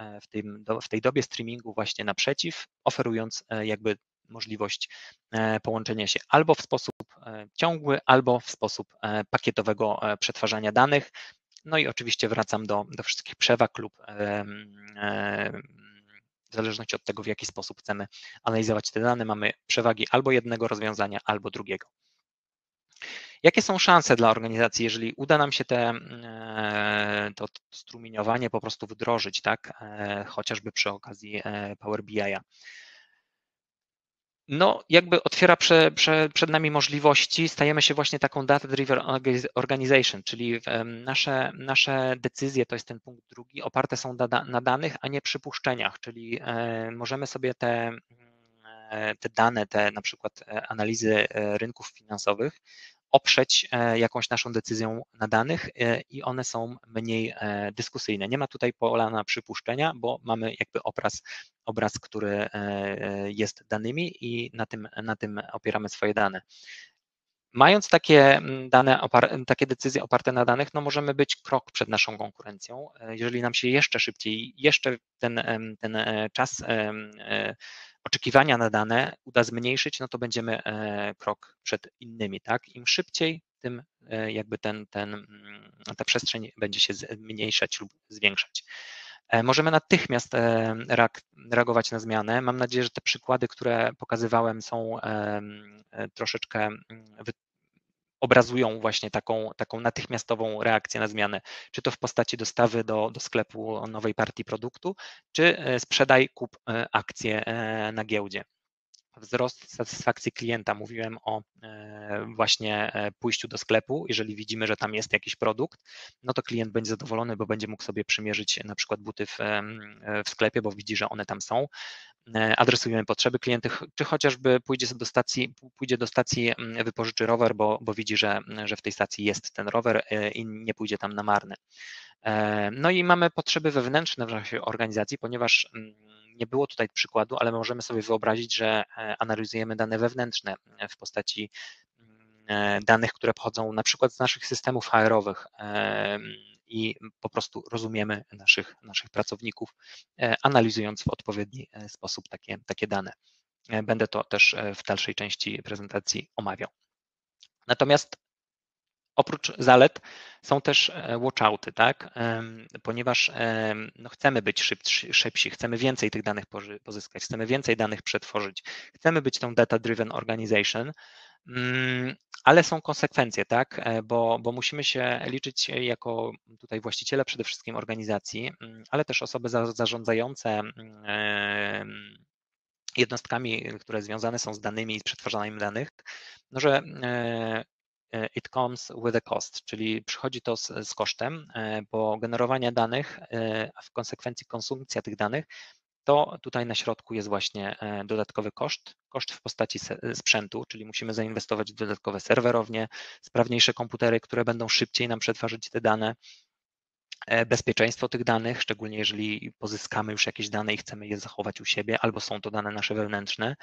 w tej dobie streamingu właśnie naprzeciw, oferując jakby możliwość połączenia się albo w sposób ciągły, albo w sposób pakietowego przetwarzania danych. No i oczywiście wracam do wszystkich przewag lub w zależności od tego, w jaki sposób chcemy analizować te dane, mamy przewagi albo jednego rozwiązania, albo drugiego. Jakie są szanse dla organizacji, jeżeli uda nam się to strumieniowanie po prostu wdrożyć, tak, chociażby przy okazji Power BI-a? No jakby otwiera przed nami możliwości, stajemy się właśnie taką data-driven organization, czyli nasze decyzje, to jest ten punkt drugi, oparte są na danych, a nie przypuszczeniach, czyli możemy sobie te dane, te na przykład analizy rynków finansowych oprzeć jakąś naszą decyzją na danych i one są mniej dyskusyjne. Nie ma tutaj pola na przypuszczenia, bo mamy jakby obraz, który jest danymi i na tym opieramy swoje dane. Mając takie decyzje oparte na danych, no możemy być krok przed naszą konkurencją. Jeżeli nam się jeszcze szybciej, jeszcze ten czas oczekiwania na dane uda zmniejszyć, no to będziemy krok przed innymi, tak? Im szybciej, tym jakby ta przestrzeń będzie się zmniejszać lub zwiększać. Możemy natychmiast reagować na zmianę. Mam nadzieję, że te przykłady, które pokazywałem, są troszeczkę obrazują właśnie taką natychmiastową reakcję na zmianę, czy to w postaci dostawy do sklepu nowej partii produktu, czy sprzedaj, kup akcję na giełdzie. Wzrost satysfakcji klienta. Mówiłem o właśnie pójściu do sklepu. Jeżeli widzimy, że tam jest jakiś produkt, no to klient będzie zadowolony, bo będzie mógł sobie przymierzyć na przykład buty w sklepie, bo widzi, że one tam są. Adresujemy potrzeby klientów, czy chociażby pójdzie do stacji, wypożyczy rower, bo widzi, że w tej stacji jest ten rower i nie pójdzie tam na marne. No i mamy potrzeby wewnętrzne w naszej organizacji, ponieważ nie było tutaj przykładu, ale możemy sobie wyobrazić, że analizujemy dane wewnętrzne w postaci danych, które pochodzą na przykład z naszych systemów HR-owych i po prostu rozumiemy naszych pracowników, analizując w odpowiedni sposób takie dane. Będę to też w dalszej części prezentacji omawiał. Natomiast oprócz zalet są też watchouty, tak? Ponieważ no, chcemy być szybsi, chcemy więcej tych danych pozyskać, chcemy więcej danych przetworzyć, chcemy być tą data-driven organization, ale są konsekwencje, tak? Bo musimy się liczyć jako tutaj właściciele przede wszystkim organizacji, ale też osoby zarządzające jednostkami, które związane są z danymi i z przetwarzaniem danych, no, że it comes with a cost, czyli przychodzi to z kosztem, bo generowanie danych, a w konsekwencji konsumpcja tych danych, to tutaj na środku jest właśnie dodatkowy koszt w postaci sprzętu, czyli musimy zainwestować w dodatkowe serwerownie, sprawniejsze komputery, które będą szybciej nam przetwarzać te dane, bezpieczeństwo tych danych, szczególnie jeżeli pozyskamy już jakieś dane i chcemy je zachować u siebie, albo są to dane nasze wewnętrzne,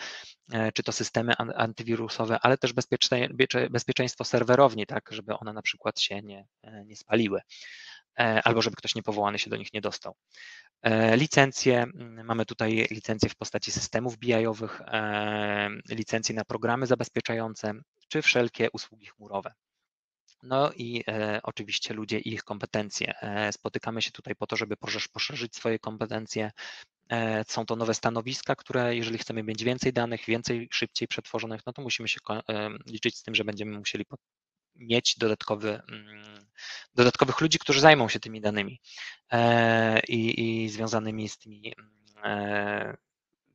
czy to systemy antywirusowe, ale też bezpieczeństwo serwerowni, tak, żeby one na przykład się nie spaliły, albo żeby ktoś niepowołany się do nich nie dostał. Licencje, mamy tutaj licencje w postaci systemów BI-owych, licencje na programy zabezpieczające, czy wszelkie usługi chmurowe. No i oczywiście ludzie i ich kompetencje. Spotykamy się tutaj po to, żeby poszerzyć swoje kompetencje. Są to nowe stanowiska, które jeżeli chcemy mieć więcej danych, więcej szybciej przetworzonych, no to musimy się liczyć z tym, że będziemy musieli mieć dodatkowych ludzi, którzy zajmą się tymi danymi i związanymi z tymi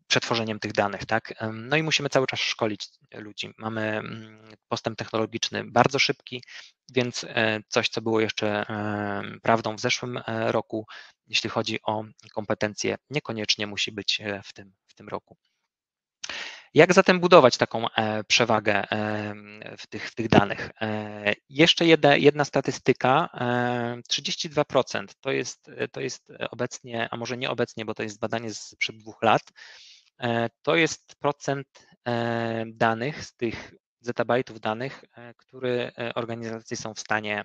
przetworzeniem tych danych, tak? No i musimy cały czas szkolić ludzi. Mamy postęp technologiczny bardzo szybki, więc coś, co było jeszcze prawdą w zeszłym roku, jeśli chodzi o kompetencje, niekoniecznie musi być w tym roku. Jak zatem budować taką przewagę w tych danych? Jeszcze jedna statystyka, 32% to jest obecnie, a może nie obecnie, bo to jest badanie sprzed 2 lat, to jest procent danych z tych zetabajtów danych, które organizacje są w stanie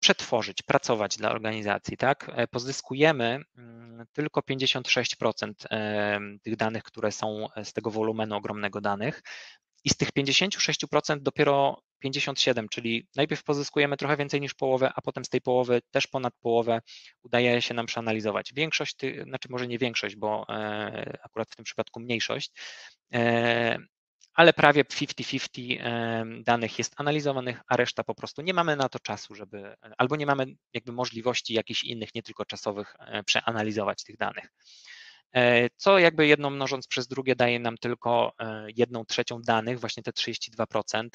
przetworzyć, pracować dla organizacji, tak? Pozyskujemy tylko 56% tych danych, które są z tego wolumenu ogromnego danych, i z tych 56% dopiero 57%, czyli najpierw pozyskujemy trochę więcej niż połowę, a potem z tej połowy też ponad połowę udaje się nam przeanalizować. Większość, znaczy może nie większość, bo akurat w tym przypadku mniejszość, ale prawie 50-50 danych jest analizowanych, a reszta po prostu nie mamy na to czasu, żeby, albo nie mamy jakby możliwości jakichś innych, nie tylko czasowych, przeanalizować tych danych. Co jakby jedno mnożąc przez drugie daje nam tylko 1/3 danych, właśnie te 32%,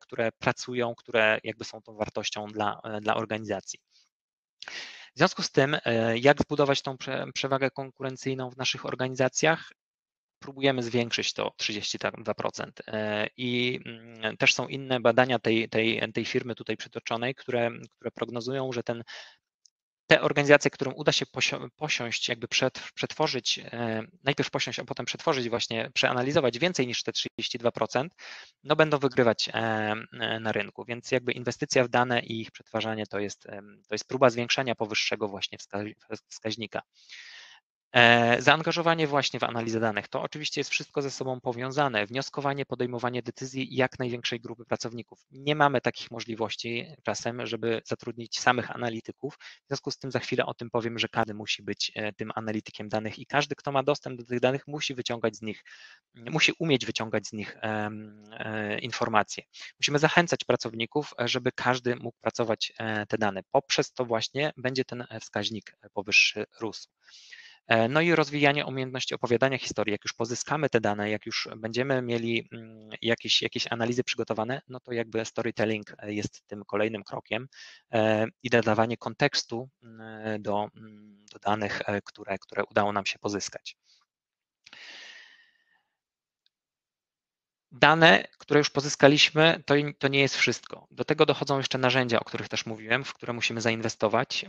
które pracują, które jakby są tą wartością dla organizacji. W związku z tym, jak zbudować tą przewagę konkurencyjną w naszych organizacjach? Próbujemy zwiększyć to 32%. I też są inne badania tej firmy tutaj przytoczonej, które prognozują, że te organizacje, którym uda się posiąść, jakby przetworzyć, najpierw posiąść, a potem przetworzyć, właśnie przeanalizować więcej niż te 32%, no będą wygrywać na rynku, więc jakby inwestycja w dane i ich przetwarzanie to jest próba zwiększania powyższego właśnie wskaźnika. Zaangażowanie właśnie w analizę danych, to oczywiście jest wszystko ze sobą powiązane, wnioskowanie, podejmowanie decyzji jak największej grupy pracowników. Nie mamy takich możliwości czasem, żeby zatrudnić samych analityków, w związku z tym za chwilę o tym powiem, że każdy musi być tym analitykiem danych i każdy, kto ma dostęp do tych danych, musi umieć wyciągać z nich informacje. Musimy zachęcać pracowników, żeby każdy mógł pracować te dane, poprzez to właśnie będzie ten wskaźnik powyższy rósł. No i rozwijanie umiejętności opowiadania historii. Jak już pozyskamy te dane, jak już będziemy mieli jakieś analizy przygotowane, no to jakby storytelling jest tym kolejnym krokiem i dodawanie kontekstu do danych, które udało nam się pozyskać. Dane, które już pozyskaliśmy, to nie jest wszystko. Do tego dochodzą jeszcze narzędzia, o których też mówiłem, w które musimy zainwestować.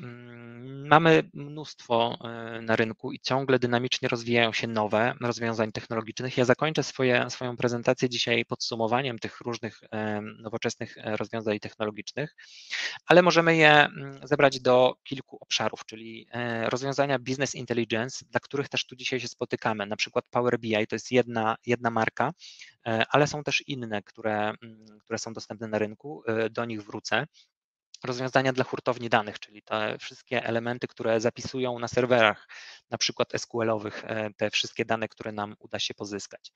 Mamy mnóstwo na rynku i ciągle dynamicznie rozwijają się nowe rozwiązań technologicznych. Ja zakończę swoją prezentację dzisiaj podsumowaniem tych różnych nowoczesnych rozwiązań technologicznych, ale możemy je zebrać do kilku obszarów, czyli rozwiązania business intelligence, dla których też tu dzisiaj się spotykamy. Na przykład Power BI to jest jedna marka, ale są też inne, które są dostępne na rynku, do nich wrócę. Rozwiązania dla hurtowni danych, czyli te wszystkie elementy, które zapisują na serwerach, na przykład SQL-owych, te wszystkie dane, które nam uda się pozyskać.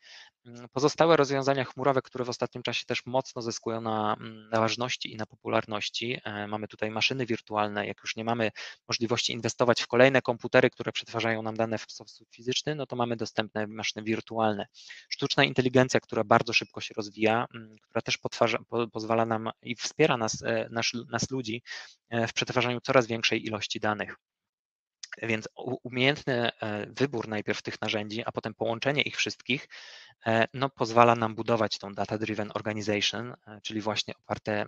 Pozostałe rozwiązania chmurowe, które w ostatnim czasie też mocno zyskują na ważności i na popularności. Mamy tutaj maszyny wirtualne, jak już nie mamy możliwości inwestować w kolejne komputery, które przetwarzają nam dane w sposób fizyczny, no to mamy dostępne maszyny wirtualne. Sztuczna inteligencja, która bardzo szybko się rozwija, która też pozwala nam i wspiera nas ludzi w przetwarzaniu coraz większej ilości danych. Więc umiejętny wybór najpierw tych narzędzi, a potem połączenie ich wszystkich, no pozwala nam budować tą data-driven organization, czyli właśnie oparte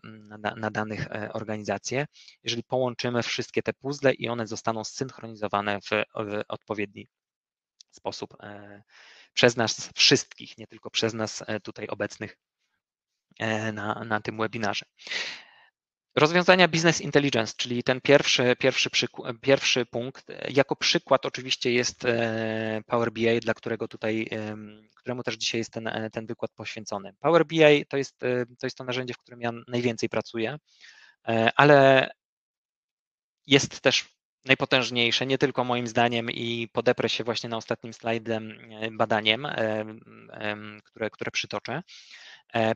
na danych organizacje, jeżeli połączymy wszystkie te puzzle i one zostaną zsynchronizowane w odpowiedni sposób przez nas wszystkich, nie tylko przez nas tutaj obecnych na tym webinarze. Rozwiązania business intelligence, czyli ten pierwszy punkt, jako przykład oczywiście jest Power BI, któremu też dzisiaj jest ten wykład poświęcony. Power BI to jest to narzędzie, w którym ja najwięcej pracuję, ale jest też najpotężniejsze, nie tylko moim zdaniem, i podeprę się właśnie na ostatnim slajdem badaniem, które przytoczę.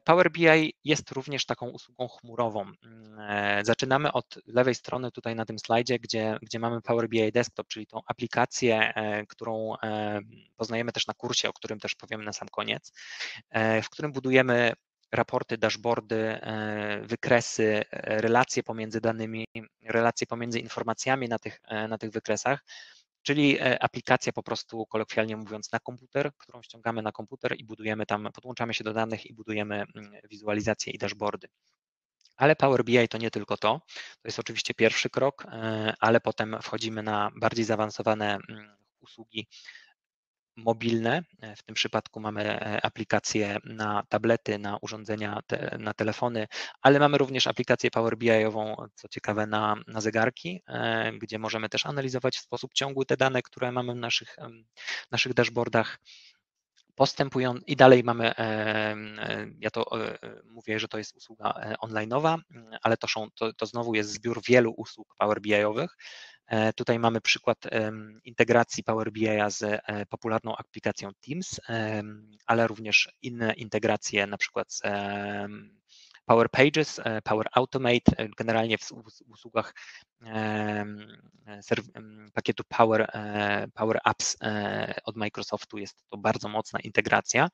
Power BI jest również taką usługą chmurową. Zaczynamy od lewej strony tutaj na tym slajdzie, gdzie mamy Power BI Desktop, czyli tą aplikację, którą poznajemy też na kursie, o którym też powiemy na sam koniec, w którym budujemy raporty, dashboardy, wykresy, relacje pomiędzy danymi, relacje pomiędzy informacjami na tych wykresach, czyli aplikacja po prostu, kolokwialnie mówiąc, na komputer, którą ściągamy na komputer i budujemy tam, podłączamy się do danych i budujemy wizualizacje i dashboardy. Ale Power BI to nie tylko to, to jest oczywiście pierwszy krok, ale potem wchodzimy na bardziej zaawansowane usługi mobilne, w tym przypadku mamy aplikacje na tablety, na urządzenia, na telefony, ale mamy również aplikację Power BI-ową, co ciekawe, na zegarki, gdzie możemy też analizować w sposób ciągły te dane, które mamy w naszych dashboardach. Postępując i dalej mamy, ja to mówię, że to jest usługa online'owa, ale to znowu jest zbiór wielu usług Power BI-owych. Tutaj mamy przykład integracji Power BI-a z popularną aplikacją Teams, ale również inne integracje, na przykład z Power Pages, Power Automate, generalnie w usługach pakietu Power Apps od Microsoftu jest to bardzo mocna integracja.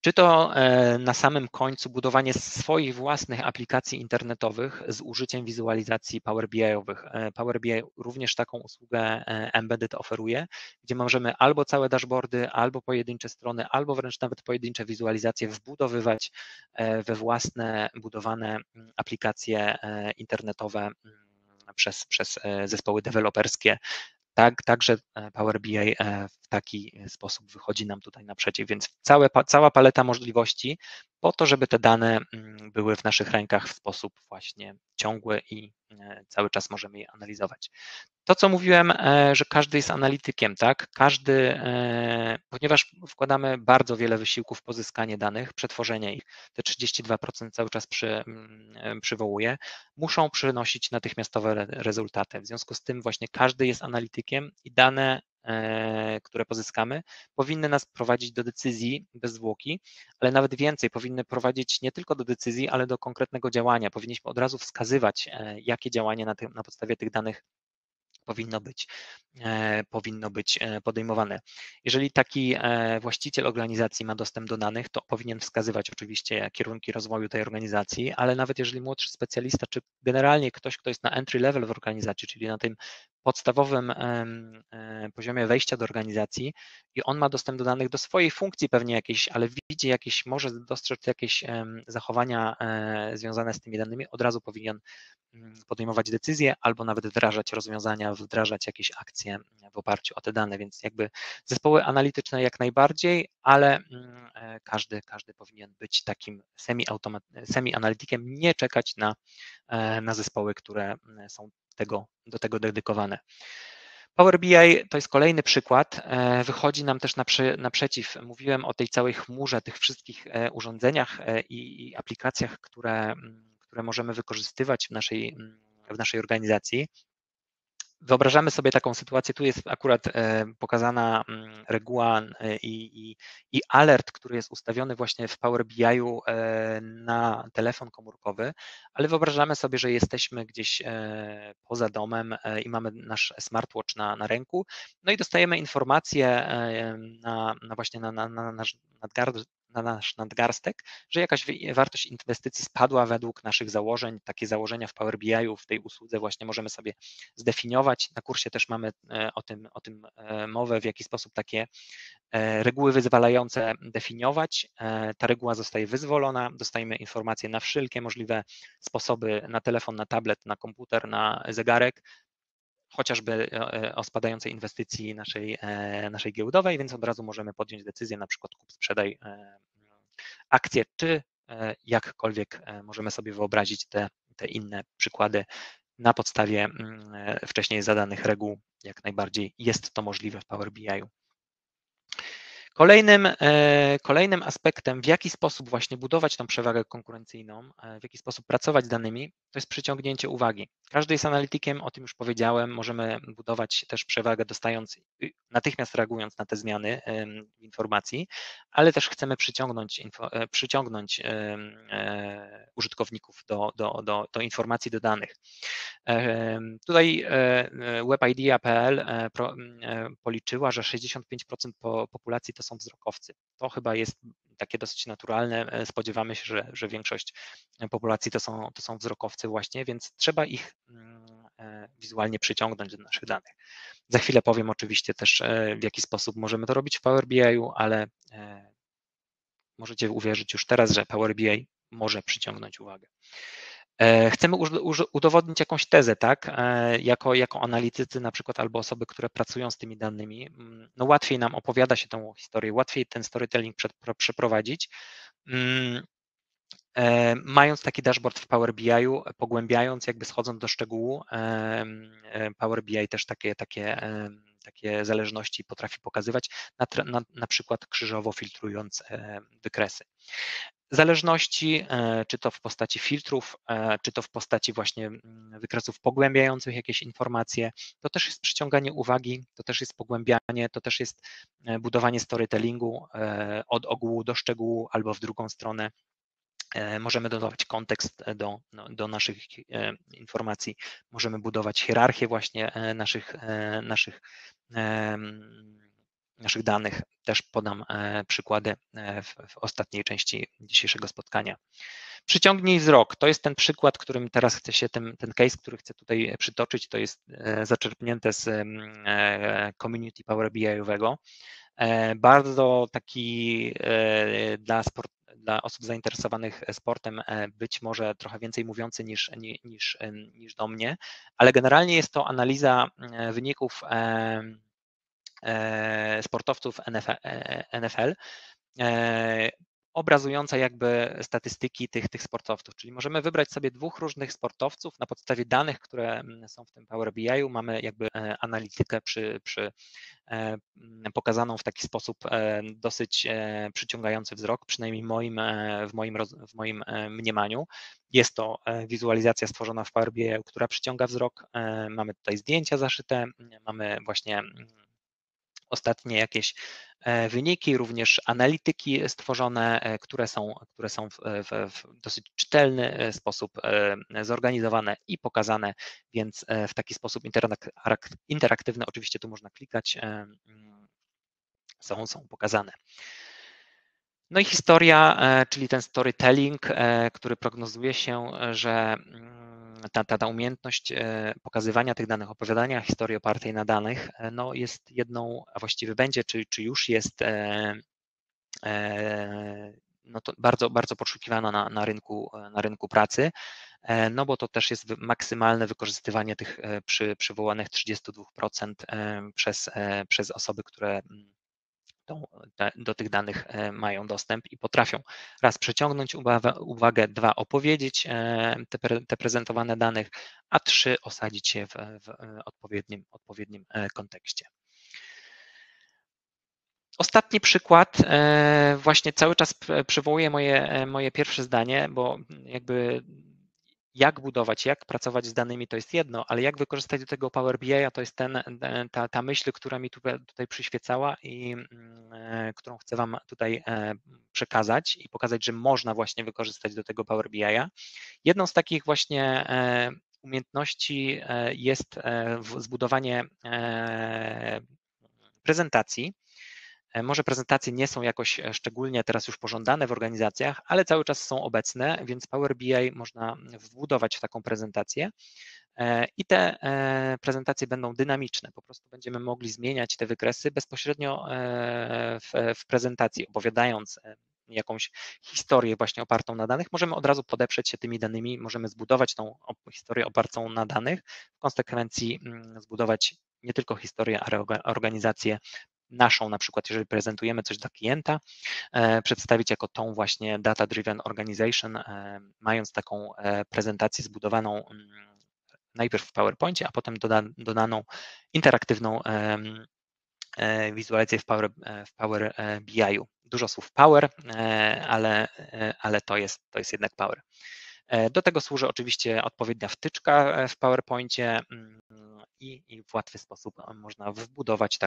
Czy to na samym końcu budowanie swoich własnych aplikacji internetowych z użyciem wizualizacji Power BI-owych. Power BI również taką usługę embedded oferuje, gdzie możemy albo całe dashboardy, albo pojedyncze strony, albo wręcz nawet pojedyncze wizualizacje wbudowywać we własne budowane aplikacje internetowe przez zespoły deweloperskie. Także Power BI w taki sposób wychodzi nam tutaj naprzeciw, więc cała paleta możliwości po to, żeby te dane były w naszych rękach w sposób właśnie ciągły i cały czas możemy je analizować. To, co mówiłem, że każdy jest analitykiem, tak? Każdy, ponieważ wkładamy bardzo wiele wysiłków w pozyskanie danych, przetworzenie ich, te 32% cały czas przywołuje, muszą przynosić natychmiastowe rezultaty. W związku z tym właśnie każdy jest analitykiem i dane, które pozyskamy, powinny nas prowadzić do decyzji bez zwłoki, ale nawet więcej, powinny prowadzić nie tylko do decyzji, ale do konkretnego działania. Powinniśmy od razu wskazywać, jakie działanie na podstawie tych danych powinno być podejmowane. Jeżeli taki właściciel organizacji ma dostęp do danych, to powinien wskazywać oczywiście kierunki rozwoju tej organizacji, ale nawet jeżeli młodszy specjalista, czy generalnie ktoś, kto jest na entry level w organizacji, czyli na tym podstawowym poziomie wejścia do organizacji i on ma dostęp do danych do swojej funkcji pewnie jakiejś, ale widzi jakieś, może dostrzec jakieś zachowania związane z tymi danymi, od razu powinien podejmować decyzje albo nawet wdrażać rozwiązania, wdrażać jakieś akcje w oparciu o te dane, więc jakby zespoły analityczne jak najbardziej, ale każdy powinien być takim semi-analitykiem, nie czekać na zespoły, które są do tego dedykowane. Power BI to jest kolejny przykład, wychodzi nam też naprzeciw, mówiłem o tej całej chmurze, tych wszystkich urządzeniach i aplikacjach, które możemy wykorzystywać w naszej organizacji. Wyobrażamy sobie taką sytuację, tu jest akurat pokazana reguła i alert, który jest ustawiony właśnie w Power BI-u na telefon komórkowy, ale wyobrażamy sobie, że jesteśmy gdzieś poza domem i mamy nasz smartwatch na ręku, no i dostajemy informację na nasz nadgarstek, że jakaś wartość inwestycji spadła według naszych założeń. Takie założenia w Power BI-u w tej usłudze właśnie możemy sobie zdefiniować. Na kursie też mamy o tym mowę, w jaki sposób takie reguły wyzwalające definiować. Ta reguła zostaje wyzwolona, dostajemy informacje na wszelkie możliwe sposoby, na telefon, na tablet, na komputer, na zegarek, chociażby o spadającej inwestycji naszej giełdowej, więc od razu możemy podjąć decyzję, na przykład kup, sprzedaj akcje, czy jakkolwiek możemy sobie wyobrazić te inne przykłady na podstawie wcześniej zadanych reguł, jak najbardziej jest to możliwe w Power BI-u. Kolejnym aspektem, w jaki sposób właśnie budować tą przewagę konkurencyjną, w jaki sposób pracować z danymi, to jest przyciągnięcie uwagi. Każdy jest analitykiem, o tym już powiedziałem, możemy budować też przewagę dostając, natychmiast reagując na te zmiany informacji, ale też chcemy przyciągnąć użytkowników do informacji, do danych. Tutaj webidea.pl policzyła, że 65% populacji to są wzrokowcy. To chyba jest takie dosyć naturalne. Spodziewamy się, że większość populacji to są wzrokowcy właśnie, więc trzeba ich wizualnie przyciągnąć do naszych danych. Za chwilę powiem oczywiście też, w jaki sposób możemy to robić w Power BI-u, ale możecie uwierzyć już teraz, że Power BI może przyciągnąć uwagę. Chcemy udowodnić jakąś tezę, tak? Jako analitycy na przykład albo osoby, które pracują z tymi danymi, no łatwiej nam opowiada się tą historię, łatwiej ten storytelling przeprowadzić. Mając taki dashboard w Power BI-u, pogłębiając, jakby schodząc do szczegółu, Power BI też takie zależności potrafi pokazywać, na przykład krzyżowo filtrując wykresy. Zależności, czy to w postaci filtrów, czy to w postaci właśnie wykresów pogłębiających jakieś informacje, to też jest przyciąganie uwagi, to też jest pogłębianie, to też jest budowanie storytellingu od ogółu do szczegółu albo w drugą stronę. Możemy dodawać kontekst do naszych informacji, możemy budować hierarchię właśnie naszych danych. Też podam przykłady w ostatniej części dzisiejszego spotkania. Przyciągnij wzrok. To jest ten przykład, którym teraz chcę się, ten case, który chcę tutaj przytoczyć, to jest zaczerpnięte z community Power BI-owego. Bardzo taki dla osób zainteresowanych sportem być może trochę więcej mówiący niż do mnie, ale generalnie jest to analiza wyników sportowców NFL, obrazująca jakby statystyki tych sportowców, czyli możemy wybrać sobie dwóch różnych sportowców na podstawie danych, które są w tym Power BI-u, mamy jakby analitykę pokazaną w taki sposób dosyć przyciągający wzrok, przynajmniej w moim mniemaniu. Jest to wizualizacja stworzona w Power BI-u, która przyciąga wzrok, mamy tutaj zdjęcia zaszyte, mamy właśnie ostatnie jakieś wyniki, również analityki stworzone, które są w dosyć czytelny sposób zorganizowane i pokazane, więc w taki sposób interaktywny, oczywiście tu można klikać, są pokazane. No i historia, czyli ten storytelling, który prognozuje się, że ta umiejętność pokazywania tych danych, opowiadania historii opartej na danych, no jest jedną, a właściwie będzie, czy już jest no to bardzo, bardzo poszukiwana na rynku pracy, no bo to też jest maksymalne wykorzystywanie tych przywołanych 32% przez osoby, które do tych danych mają dostęp i potrafią raz przyciągnąć uwagę, dwa opowiedzieć te prezentowane danych, a trzy osadzić się w odpowiednim kontekście. Ostatni przykład, właśnie cały czas przywołuję moje pierwsze zdanie, bo jakby jak budować, jak pracować z danymi to jest jedno, ale jak wykorzystać do tego Power BI-a to jest ta myśl, która mi tutaj przyświecała i którą chcę Wam tutaj przekazać i pokazać, że można właśnie wykorzystać do tego Power BI-a. Jedną z takich właśnie umiejętności jest zbudowanie prezentacji. Może prezentacje nie są jakoś szczególnie teraz już pożądane w organizacjach, ale cały czas są obecne, więc Power BI można wbudować w taką prezentację i te prezentacje będą dynamiczne. Po prostu będziemy mogli zmieniać te wykresy bezpośrednio w prezentacji, opowiadając jakąś historię właśnie opartą na danych. Możemy od razu podeprzeć się tymi danymi, możemy zbudować tą historię opartą na danych, w konsekwencji zbudować nie tylko historię, ale organizację naszą, na przykład jeżeli prezentujemy coś dla klienta, przedstawić jako tą właśnie Data Driven Organization, mając taką prezentację zbudowaną najpierw w PowerPoincie, a potem dodaną interaktywną wizualizację w Power BI-u. Dużo słów Power, ale to jest jednak Power. Do tego służy oczywiście odpowiednia wtyczka w PowerPoincie i w łatwy sposób można wbudować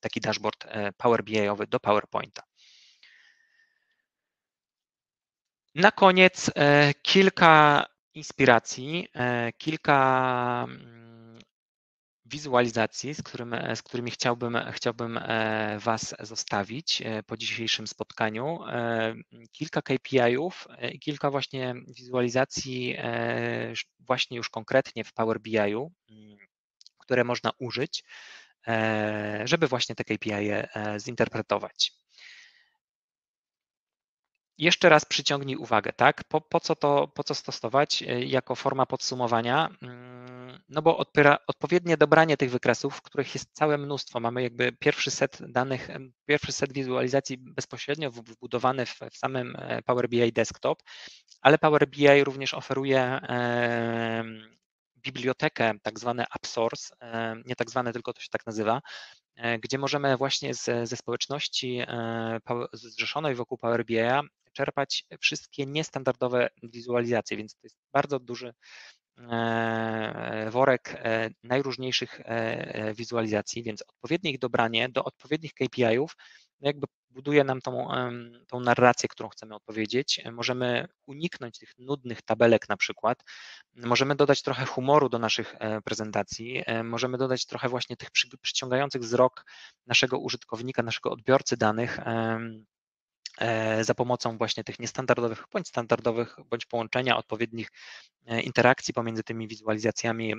taki dashboard Power BI-owy do PowerPointa. Na koniec kilka inspiracji, kilka wizualizacji, z którymi chciałbym Was zostawić po dzisiejszym spotkaniu. Kilka KPI-ów i kilka właśnie wizualizacji właśnie już konkretnie w Power BI-u, które można użyć, żeby właśnie te KPI-e zinterpretować. Jeszcze raz przyciągnij uwagę, tak? Po co stosować jako forma podsumowania? No bo odpowiednie dobranie tych wykresów, których jest całe mnóstwo, mamy jakby pierwszy set danych, pierwszy set wizualizacji bezpośrednio wbudowany w samym Power BI Desktop, ale Power BI również oferuje bibliotekę, tak zwane App Source, nie tak zwane, tylko to się tak nazywa, gdzie możemy właśnie ze społeczności zrzeszonej wokół Power BI czerpać wszystkie niestandardowe wizualizacje, więc to jest bardzo duży worek najróżniejszych wizualizacji, więc odpowiednie ich dobranie do odpowiednich KPI-ów jakby buduje nam tą narrację, którą chcemy opowiedzieć. Możemy uniknąć tych nudnych tabelek na przykład, możemy dodać trochę humoru do naszych prezentacji, możemy dodać trochę właśnie tych przyciągających wzrok naszego użytkownika, naszego odbiorcy danych za pomocą właśnie tych niestandardowych bądź standardowych, bądź połączenia odpowiednich interakcji pomiędzy tymi wizualizacjami,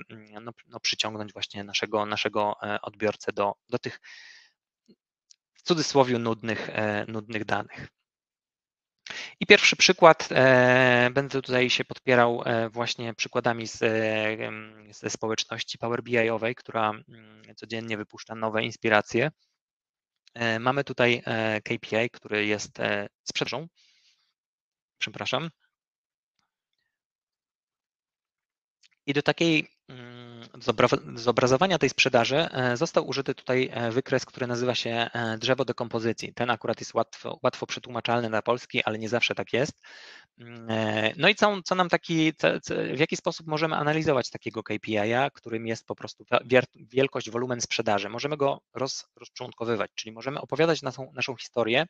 no przyciągnąć właśnie naszego odbiorcę do tych w cudzysłowie nudnych danych. I pierwszy przykład, będę tutaj się podpierał właśnie przykładami ze społeczności Power BI-owej, która codziennie wypuszcza nowe inspiracje. Mamy tutaj KPI, który jest sprzedażą. Przepraszam. I do zobrazowania tej sprzedaży został użyty tutaj wykres, który nazywa się drzewo dekompozycji. Ten akurat jest łatwo przetłumaczalny na polski, ale nie zawsze tak jest. No i w jaki sposób możemy analizować takiego KPI-a, którym jest po prostu wielkość, wolumen sprzedaży. Możemy go rozczłonkowywać, czyli możemy opowiadać naszą historię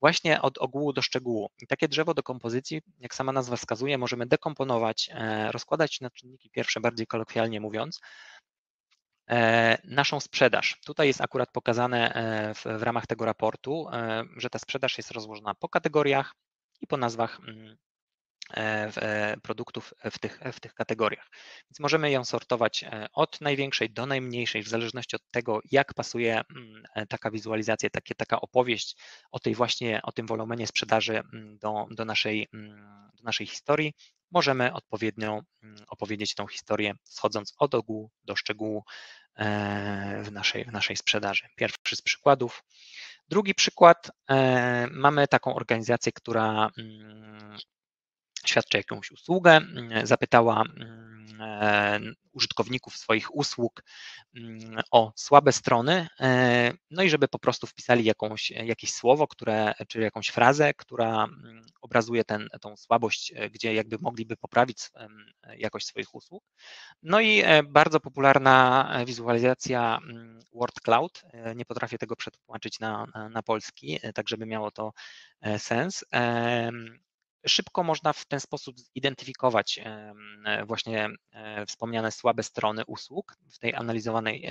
właśnie od ogółu do szczegółu. I takie drzewo dekompozycji, jak sama nazwa wskazuje, możemy dekomponować, rozkładać na czynniki pierwsze, bardziej kolokwialnie mówiąc, naszą sprzedaż. Tutaj jest akurat pokazane w ramach tego raportu, że ta sprzedaż jest rozłożona po kategoriach i po nazwach produktów w tych kategoriach. Więc możemy ją sortować od największej do najmniejszej, w zależności od tego, jak pasuje taka wizualizacja, taka opowieść o tym wolumenie sprzedaży do naszej historii. Możemy odpowiednio opowiedzieć tą historię, schodząc od ogółu do szczegółu w naszej sprzedaży. Pierwszy z przykładów. Drugi przykład, mamy taką organizację, która świadczy jakąś usługę, zapytała użytkowników swoich usług o słabe strony, no i żeby po prostu wpisali jakieś słowo, czy jakąś frazę, która obrazuje tą słabość, gdzie jakby mogliby poprawić jakość swoich usług. No i bardzo popularna wizualizacja Word Cloud, nie potrafię tego przetłumaczyć na polski, tak żeby miało to sens. Szybko można w ten sposób zidentyfikować właśnie wspomniane słabe strony usług w tej analizowanej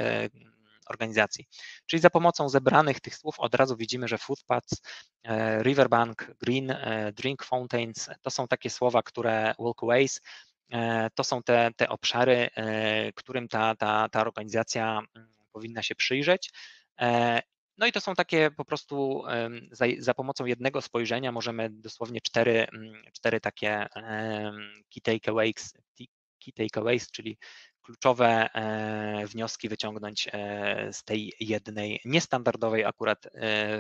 organizacji. Czyli za pomocą zebranych tych słów od razu widzimy, że footpaths, riverbank, green, drink fountains to są takie słowa, które walkways, to są te obszary, którym ta organizacja powinna się przyjrzeć. No i to są takie po prostu za pomocą jednego spojrzenia możemy dosłownie cztery takie key takeaways, czyli kluczowe wnioski wyciągnąć z tej jednej niestandardowej akurat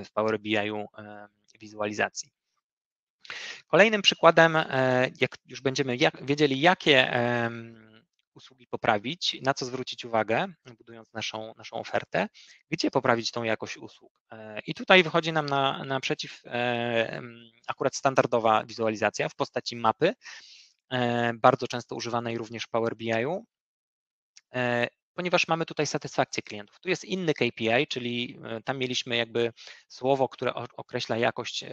w Power BI-u wizualizacji. Kolejnym przykładem, jak już będziemy wiedzieli, jakie usługi poprawić, na co zwrócić uwagę, budując naszą ofertę, gdzie poprawić tą jakość usług. I tutaj wychodzi nam naprzeciw akurat standardowa wizualizacja w postaci mapy, bardzo często używanej również w Power BI-u, ponieważ mamy tutaj satysfakcję klientów. Tu jest inny KPI, czyli tam mieliśmy jakby słowo, które określa jakość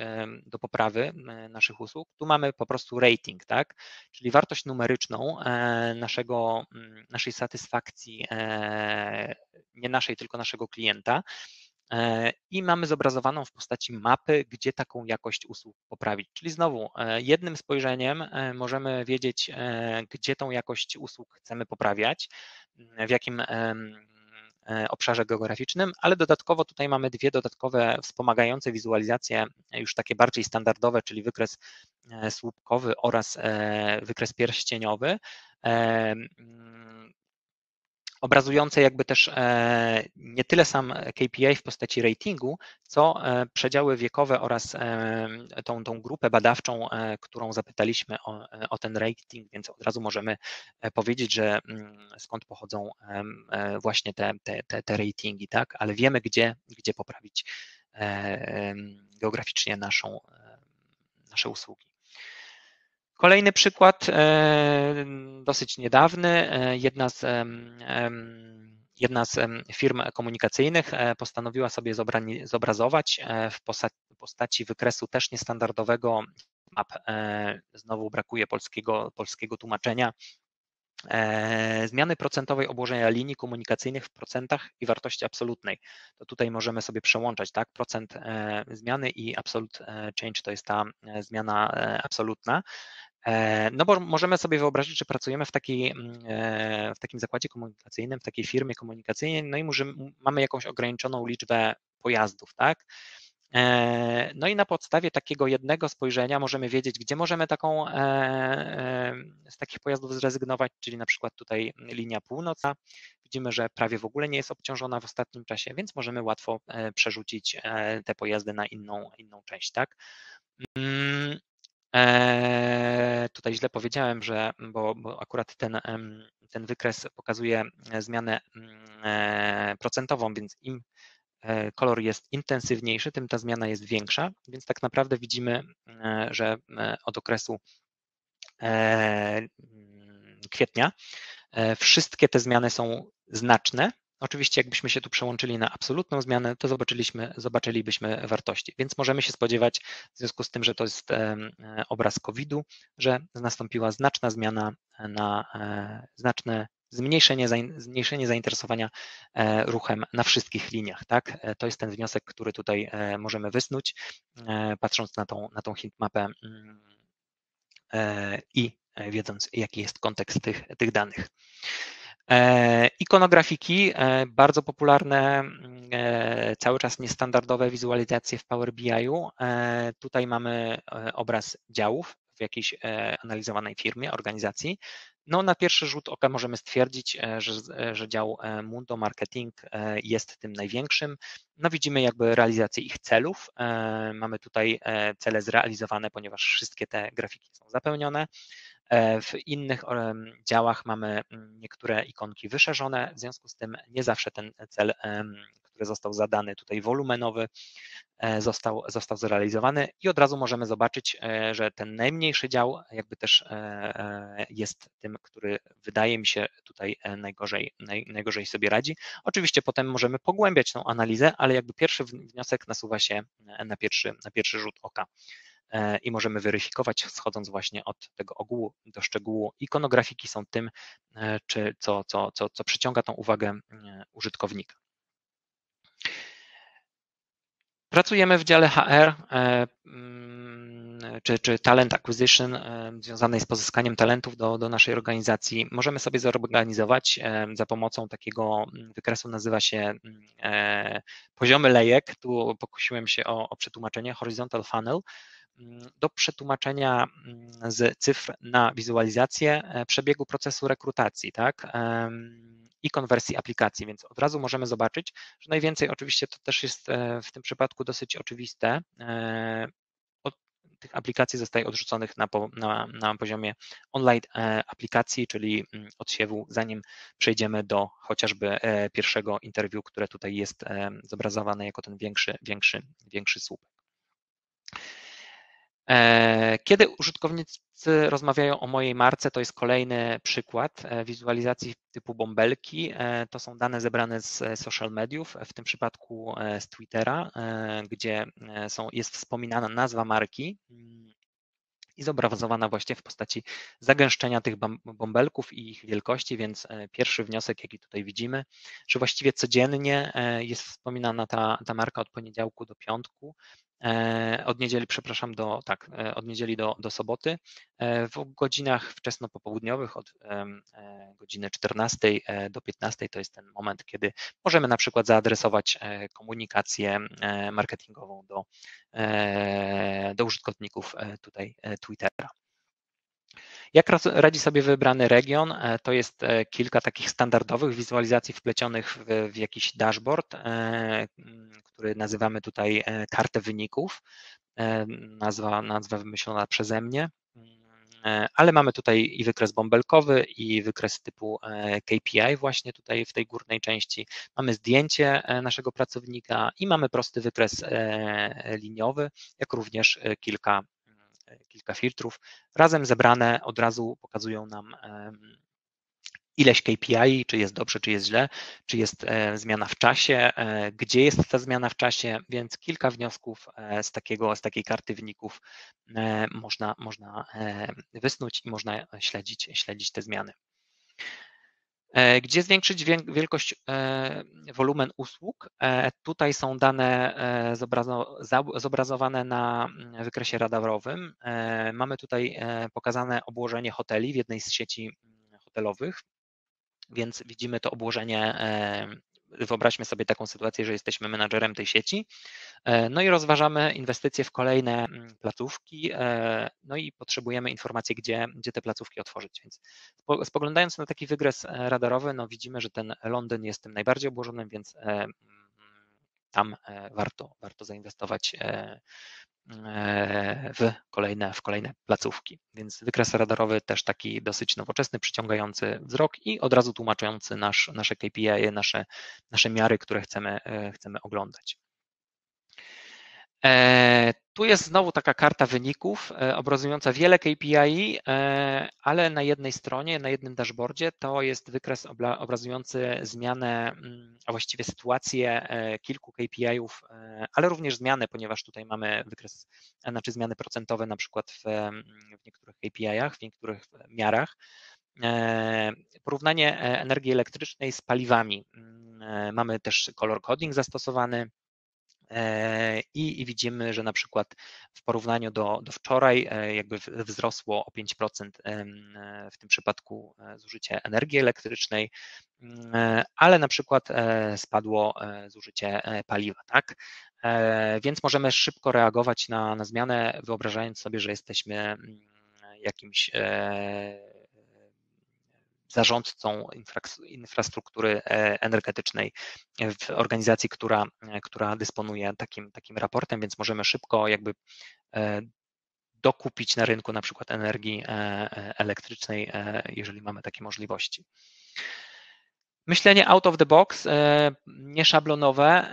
do poprawy naszych usług. Tu mamy po prostu rating, tak? Czyli wartość numeryczną naszej satysfakcji, nie naszej, tylko naszego klienta. I mamy zobrazowaną w postaci mapy, gdzie taką jakość usług poprawić. Czyli znowu jednym spojrzeniem możemy wiedzieć, gdzie tą jakość usług chcemy poprawiać, w jakim obszarze geograficznym, ale dodatkowo tutaj mamy dwie dodatkowe wspomagające wizualizacje, już takie bardziej standardowe, czyli wykres słupkowy oraz wykres pierścieniowy, obrazujące jakby też nie tyle sam KPI w postaci ratingu, co przedziały wiekowe oraz tą grupę badawczą, którą zapytaliśmy o ten rating, więc od razu możemy powiedzieć, że skąd pochodzą właśnie te ratingi, tak? Ale wiemy, gdzie poprawić geograficznie nasze usługi. Kolejny przykład, dosyć niedawny, jedna z firm komunikacyjnych postanowiła sobie zobrazować w postaci wykresu też niestandardowego map. Znowu brakuje polskiego tłumaczenia. Zmiany procentowej obłożenia linii komunikacyjnych w procentach i wartości absolutnej. To tutaj możemy sobie przełączać, tak? Procent zmiany i absolute change to jest ta zmiana absolutna. No bo możemy sobie wyobrazić, że pracujemy w takim zakładzie komunikacyjnym, w takiej firmie komunikacyjnej, no i mamy jakąś ograniczoną liczbę pojazdów, tak? No i na podstawie takiego jednego spojrzenia możemy wiedzieć, gdzie możemy z takich pojazdów zrezygnować, czyli na przykład tutaj linia północna. Widzimy, że prawie w ogóle nie jest obciążona w ostatnim czasie, więc możemy łatwo przerzucić te pojazdy na inną część, tak? Tutaj źle powiedziałem, bo akurat ten wykres pokazuje zmianę procentową, więc im kolor jest intensywniejszy, tym ta zmiana jest większa, więc tak naprawdę widzimy, że od okresu kwietnia wszystkie te zmiany są znaczne. Oczywiście jakbyśmy się tu przełączyli na absolutną zmianę, to zobaczylibyśmy wartości, więc możemy się spodziewać w związku z tym, że to jest obraz COVID-u, że nastąpiła znaczna zmiana na znaczne zmniejszenie zainteresowania ruchem na wszystkich liniach, tak? To jest ten wniosek, który tutaj możemy wysnuć, patrząc na tą heatmapę i wiedząc, jaki jest kontekst tych danych. Ikonografiki, bardzo popularne, cały czas niestandardowe wizualizacje w Power BI-u. Tutaj mamy obraz działów w jakiejś analizowanej firmie, organizacji. No, na pierwszy rzut oka możemy stwierdzić, że dział Mundo Marketing jest tym największym. No, widzimy jakby realizację ich celów. Mamy tutaj cele zrealizowane, ponieważ wszystkie te grafiki są zapełnione. W innych działach mamy niektóre ikonki wyszerzone, w związku z tym nie zawsze ten cel, który został zadany tutaj wolumenowy, został zrealizowany i od razu możemy zobaczyć, że ten najmniejszy dział jakby też jest tym, który wydaje mi się tutaj najgorzej sobie radzi. Oczywiście potem możemy pogłębiać tą analizę, ale jakby pierwszy wniosek nasuwa się na pierwszy rzut oka. I możemy weryfikować, schodząc właśnie od tego ogółu do szczegółu. Ikonografiki są tym, co przyciąga tą uwagę użytkownika. Pracujemy w dziale HR czy Talent Acquisition związanej z pozyskaniem talentów do naszej organizacji. Możemy sobie zorganizować za pomocą takiego wykresu, nazywa się poziomy lejek. Tu pokusiłem się o przetłumaczenie horizontal funnel. Do przetłumaczenia z cyfr na wizualizację przebiegu procesu rekrutacji, tak? I konwersji aplikacji, więc od razu możemy zobaczyć, że najwięcej, oczywiście to też jest w tym przypadku dosyć oczywiste, tych aplikacji zostaje odrzuconych na poziomie online aplikacji, czyli odsiewu, zanim przejdziemy do chociażby pierwszego interwiu, które tutaj jest zobrazowane jako ten większy słupek. Kiedy użytkownicy rozmawiają o mojej marce, to jest kolejny przykład wizualizacji typu bąbelki. To są dane zebrane z social mediów, w tym przypadku z Twittera, gdzie jest wspominana nazwa marki i zobrazowana właśnie w postaci zagęszczenia tych bąbelków i ich wielkości, więc pierwszy wniosek, jaki tutaj widzimy, że właściwie codziennie jest wspominana ta marka od poniedziałku do piątku, od niedzieli, przepraszam, od niedzieli do soboty, w godzinach wczesnopopołudniowych od godziny 14 do 15 to jest ten moment, kiedy możemy na przykład zaadresować komunikację marketingową do użytkowników tutaj Twittera. Jak radzi sobie wybrany region? To jest kilka takich standardowych wizualizacji wplecionych w jakiś dashboard, który nazywamy tutaj kartę wyników, nazwa wymyślona przeze mnie, ale mamy tutaj i wykres bąbelkowy, i wykres typu KPI właśnie tutaj w tej górnej części. Mamy zdjęcie naszego pracownika i mamy prosty wykres liniowy, jak również kilka filtrów. Razem zebrane od razu pokazują nam ileś KPI, czy jest dobrze, czy jest źle, czy jest zmiana w czasie, gdzie jest ta zmiana w czasie, więc kilka wniosków z takiej karty wyników można wysnuć i można śledzić te zmiany. Gdzie zwiększyć wielkość, wolumen usług? Tutaj są dane zobrazowane na wykresie radarowym. Mamy tutaj pokazane obłożenie hoteli w jednej z sieci hotelowych, więc widzimy to obłożenie. Wyobraźmy sobie taką sytuację, że jesteśmy menadżerem tej sieci, no i rozważamy inwestycje w kolejne placówki, no i potrzebujemy informacji, gdzie te placówki otworzyć. Więc spoglądając na taki wykres radarowy, no widzimy, że ten Londyn jest tym najbardziej obłożonym, więc tam warto zainwestować w kolejne placówki. Więc wykres radarowy też taki dosyć nowoczesny, przyciągający wzrok i od razu tłumaczący nasze KPI, nasze miary, które chcemy oglądać. Tu jest znowu taka karta wyników obrazująca wiele KPI, ale na jednej stronie, na jednym dashboardzie to jest wykres obrazujący zmianę, a właściwie sytuację kilku KPI-ów, ale również zmiany, ponieważ tutaj mamy zmiany procentowe na przykład w niektórych KPI-ach, w niektórych miarach. Porównanie energii elektrycznej z paliwami. Mamy też color coding zastosowany. I widzimy, że na przykład w porównaniu do wczoraj jakby wzrosło o 5% w tym przypadku zużycie energii elektrycznej, ale na przykład spadło zużycie paliwa, tak? Więc możemy szybko reagować na zmianę, wyobrażając sobie, że jesteśmy jakimś zarządcą infrastruktury energetycznej w organizacji, która dysponuje takim raportem, więc możemy szybko jakby dokupić na rynku na przykład energii elektrycznej, jeżeli mamy takie możliwości. Myślenie out of the box, nieszablonowe,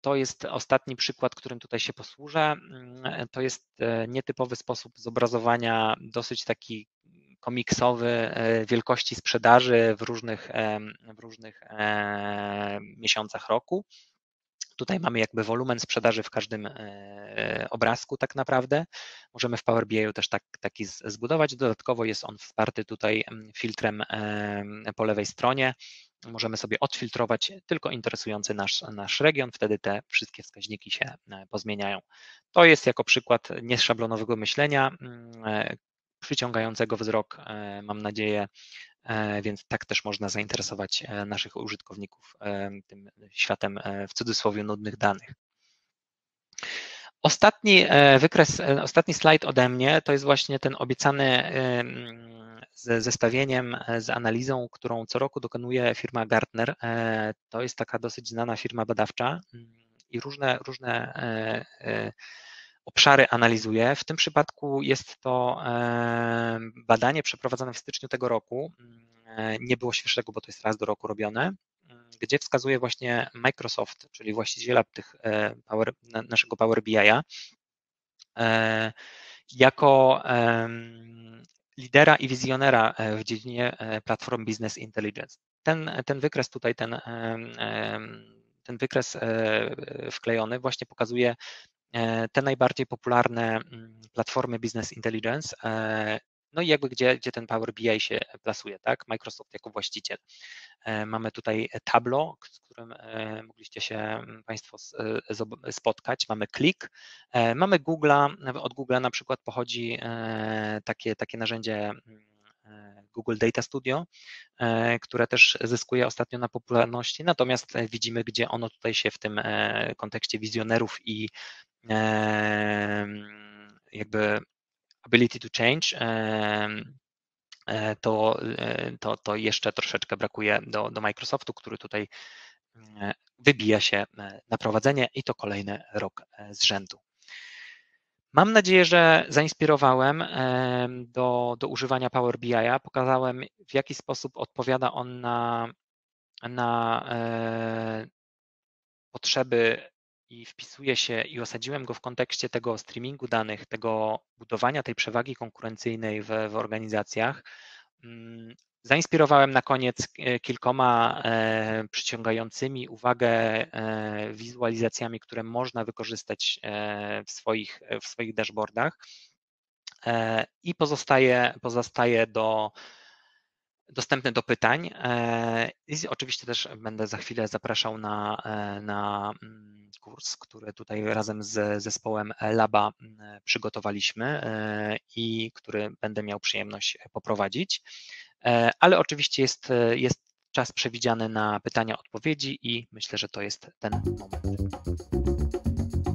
to jest ostatni przykład, którym tutaj się posłużę. To jest nietypowy sposób zobrazowania dosyć taki komiksowy wielkości sprzedaży w różnych miesiącach roku. Tutaj mamy jakby wolumen sprzedaży w każdym obrazku tak naprawdę. Możemy w Power BI też taki zbudować. Dodatkowo jest on wsparty tutaj filtrem po lewej stronie. Możemy sobie odfiltrować tylko interesujący nasz region, wtedy te wszystkie wskaźniki się pozmieniają. To jest jako przykład nieszablonowego myślenia, przyciągającego wzrok, mam nadzieję, więc tak też można zainteresować naszych użytkowników tym światem w cudzysłowie nudnych danych. Ostatni slajd ode mnie to jest właśnie ten obiecany z zestawieniem, z analizą, którą co roku dokonuje firma Gartner. To jest taka dosyć znana firma badawcza i różne obszary analizuje. W tym przypadku jest to badanie przeprowadzone w styczniu tego roku, nie było świeżego, bo to jest raz do roku robione, gdzie wskazuje właśnie Microsoft, czyli właściciela tych naszego Power BI-a, jako lidera i wizjonera w dziedzinie platform Business Intelligence. Ten wykres tutaj, ten wykres wklejony właśnie pokazuje te najbardziej popularne platformy Business Intelligence, no i jakby gdzie ten Power BI się plasuje, tak? Microsoft jako właściciel. Mamy tutaj Tableau, z którym mogliście się Państwo spotkać. Mamy Click, mamy Google'a. Od Google'a na przykład pochodzi takie narzędzie Google Data Studio, które też zyskuje ostatnio na popularności, natomiast widzimy, gdzie ono tutaj się w tym kontekście wizjonerów i jakby ability to change, to jeszcze troszeczkę brakuje do Microsoftu, który tutaj wybija się na prowadzenie i to kolejny rok z rzędu. Mam nadzieję, że zainspirowałem do używania Power BI-a, pokazałem, w jaki sposób odpowiada on na potrzeby i wpisuje się i osadziłem go w kontekście tego streamingu danych, tego budowania tej przewagi konkurencyjnej w organizacjach. Zainspirowałem na koniec kilkoma przyciągającymi uwagę wizualizacjami, które można wykorzystać w swoich dashboardach i pozostaje dostępny do pytań i oczywiście też będę za chwilę zapraszał na kurs, który tutaj razem z zespołem Laba przygotowaliśmy i który będę miał przyjemność poprowadzić, ale oczywiście jest czas przewidziany na pytania, odpowiedzi i myślę, że to jest ten moment.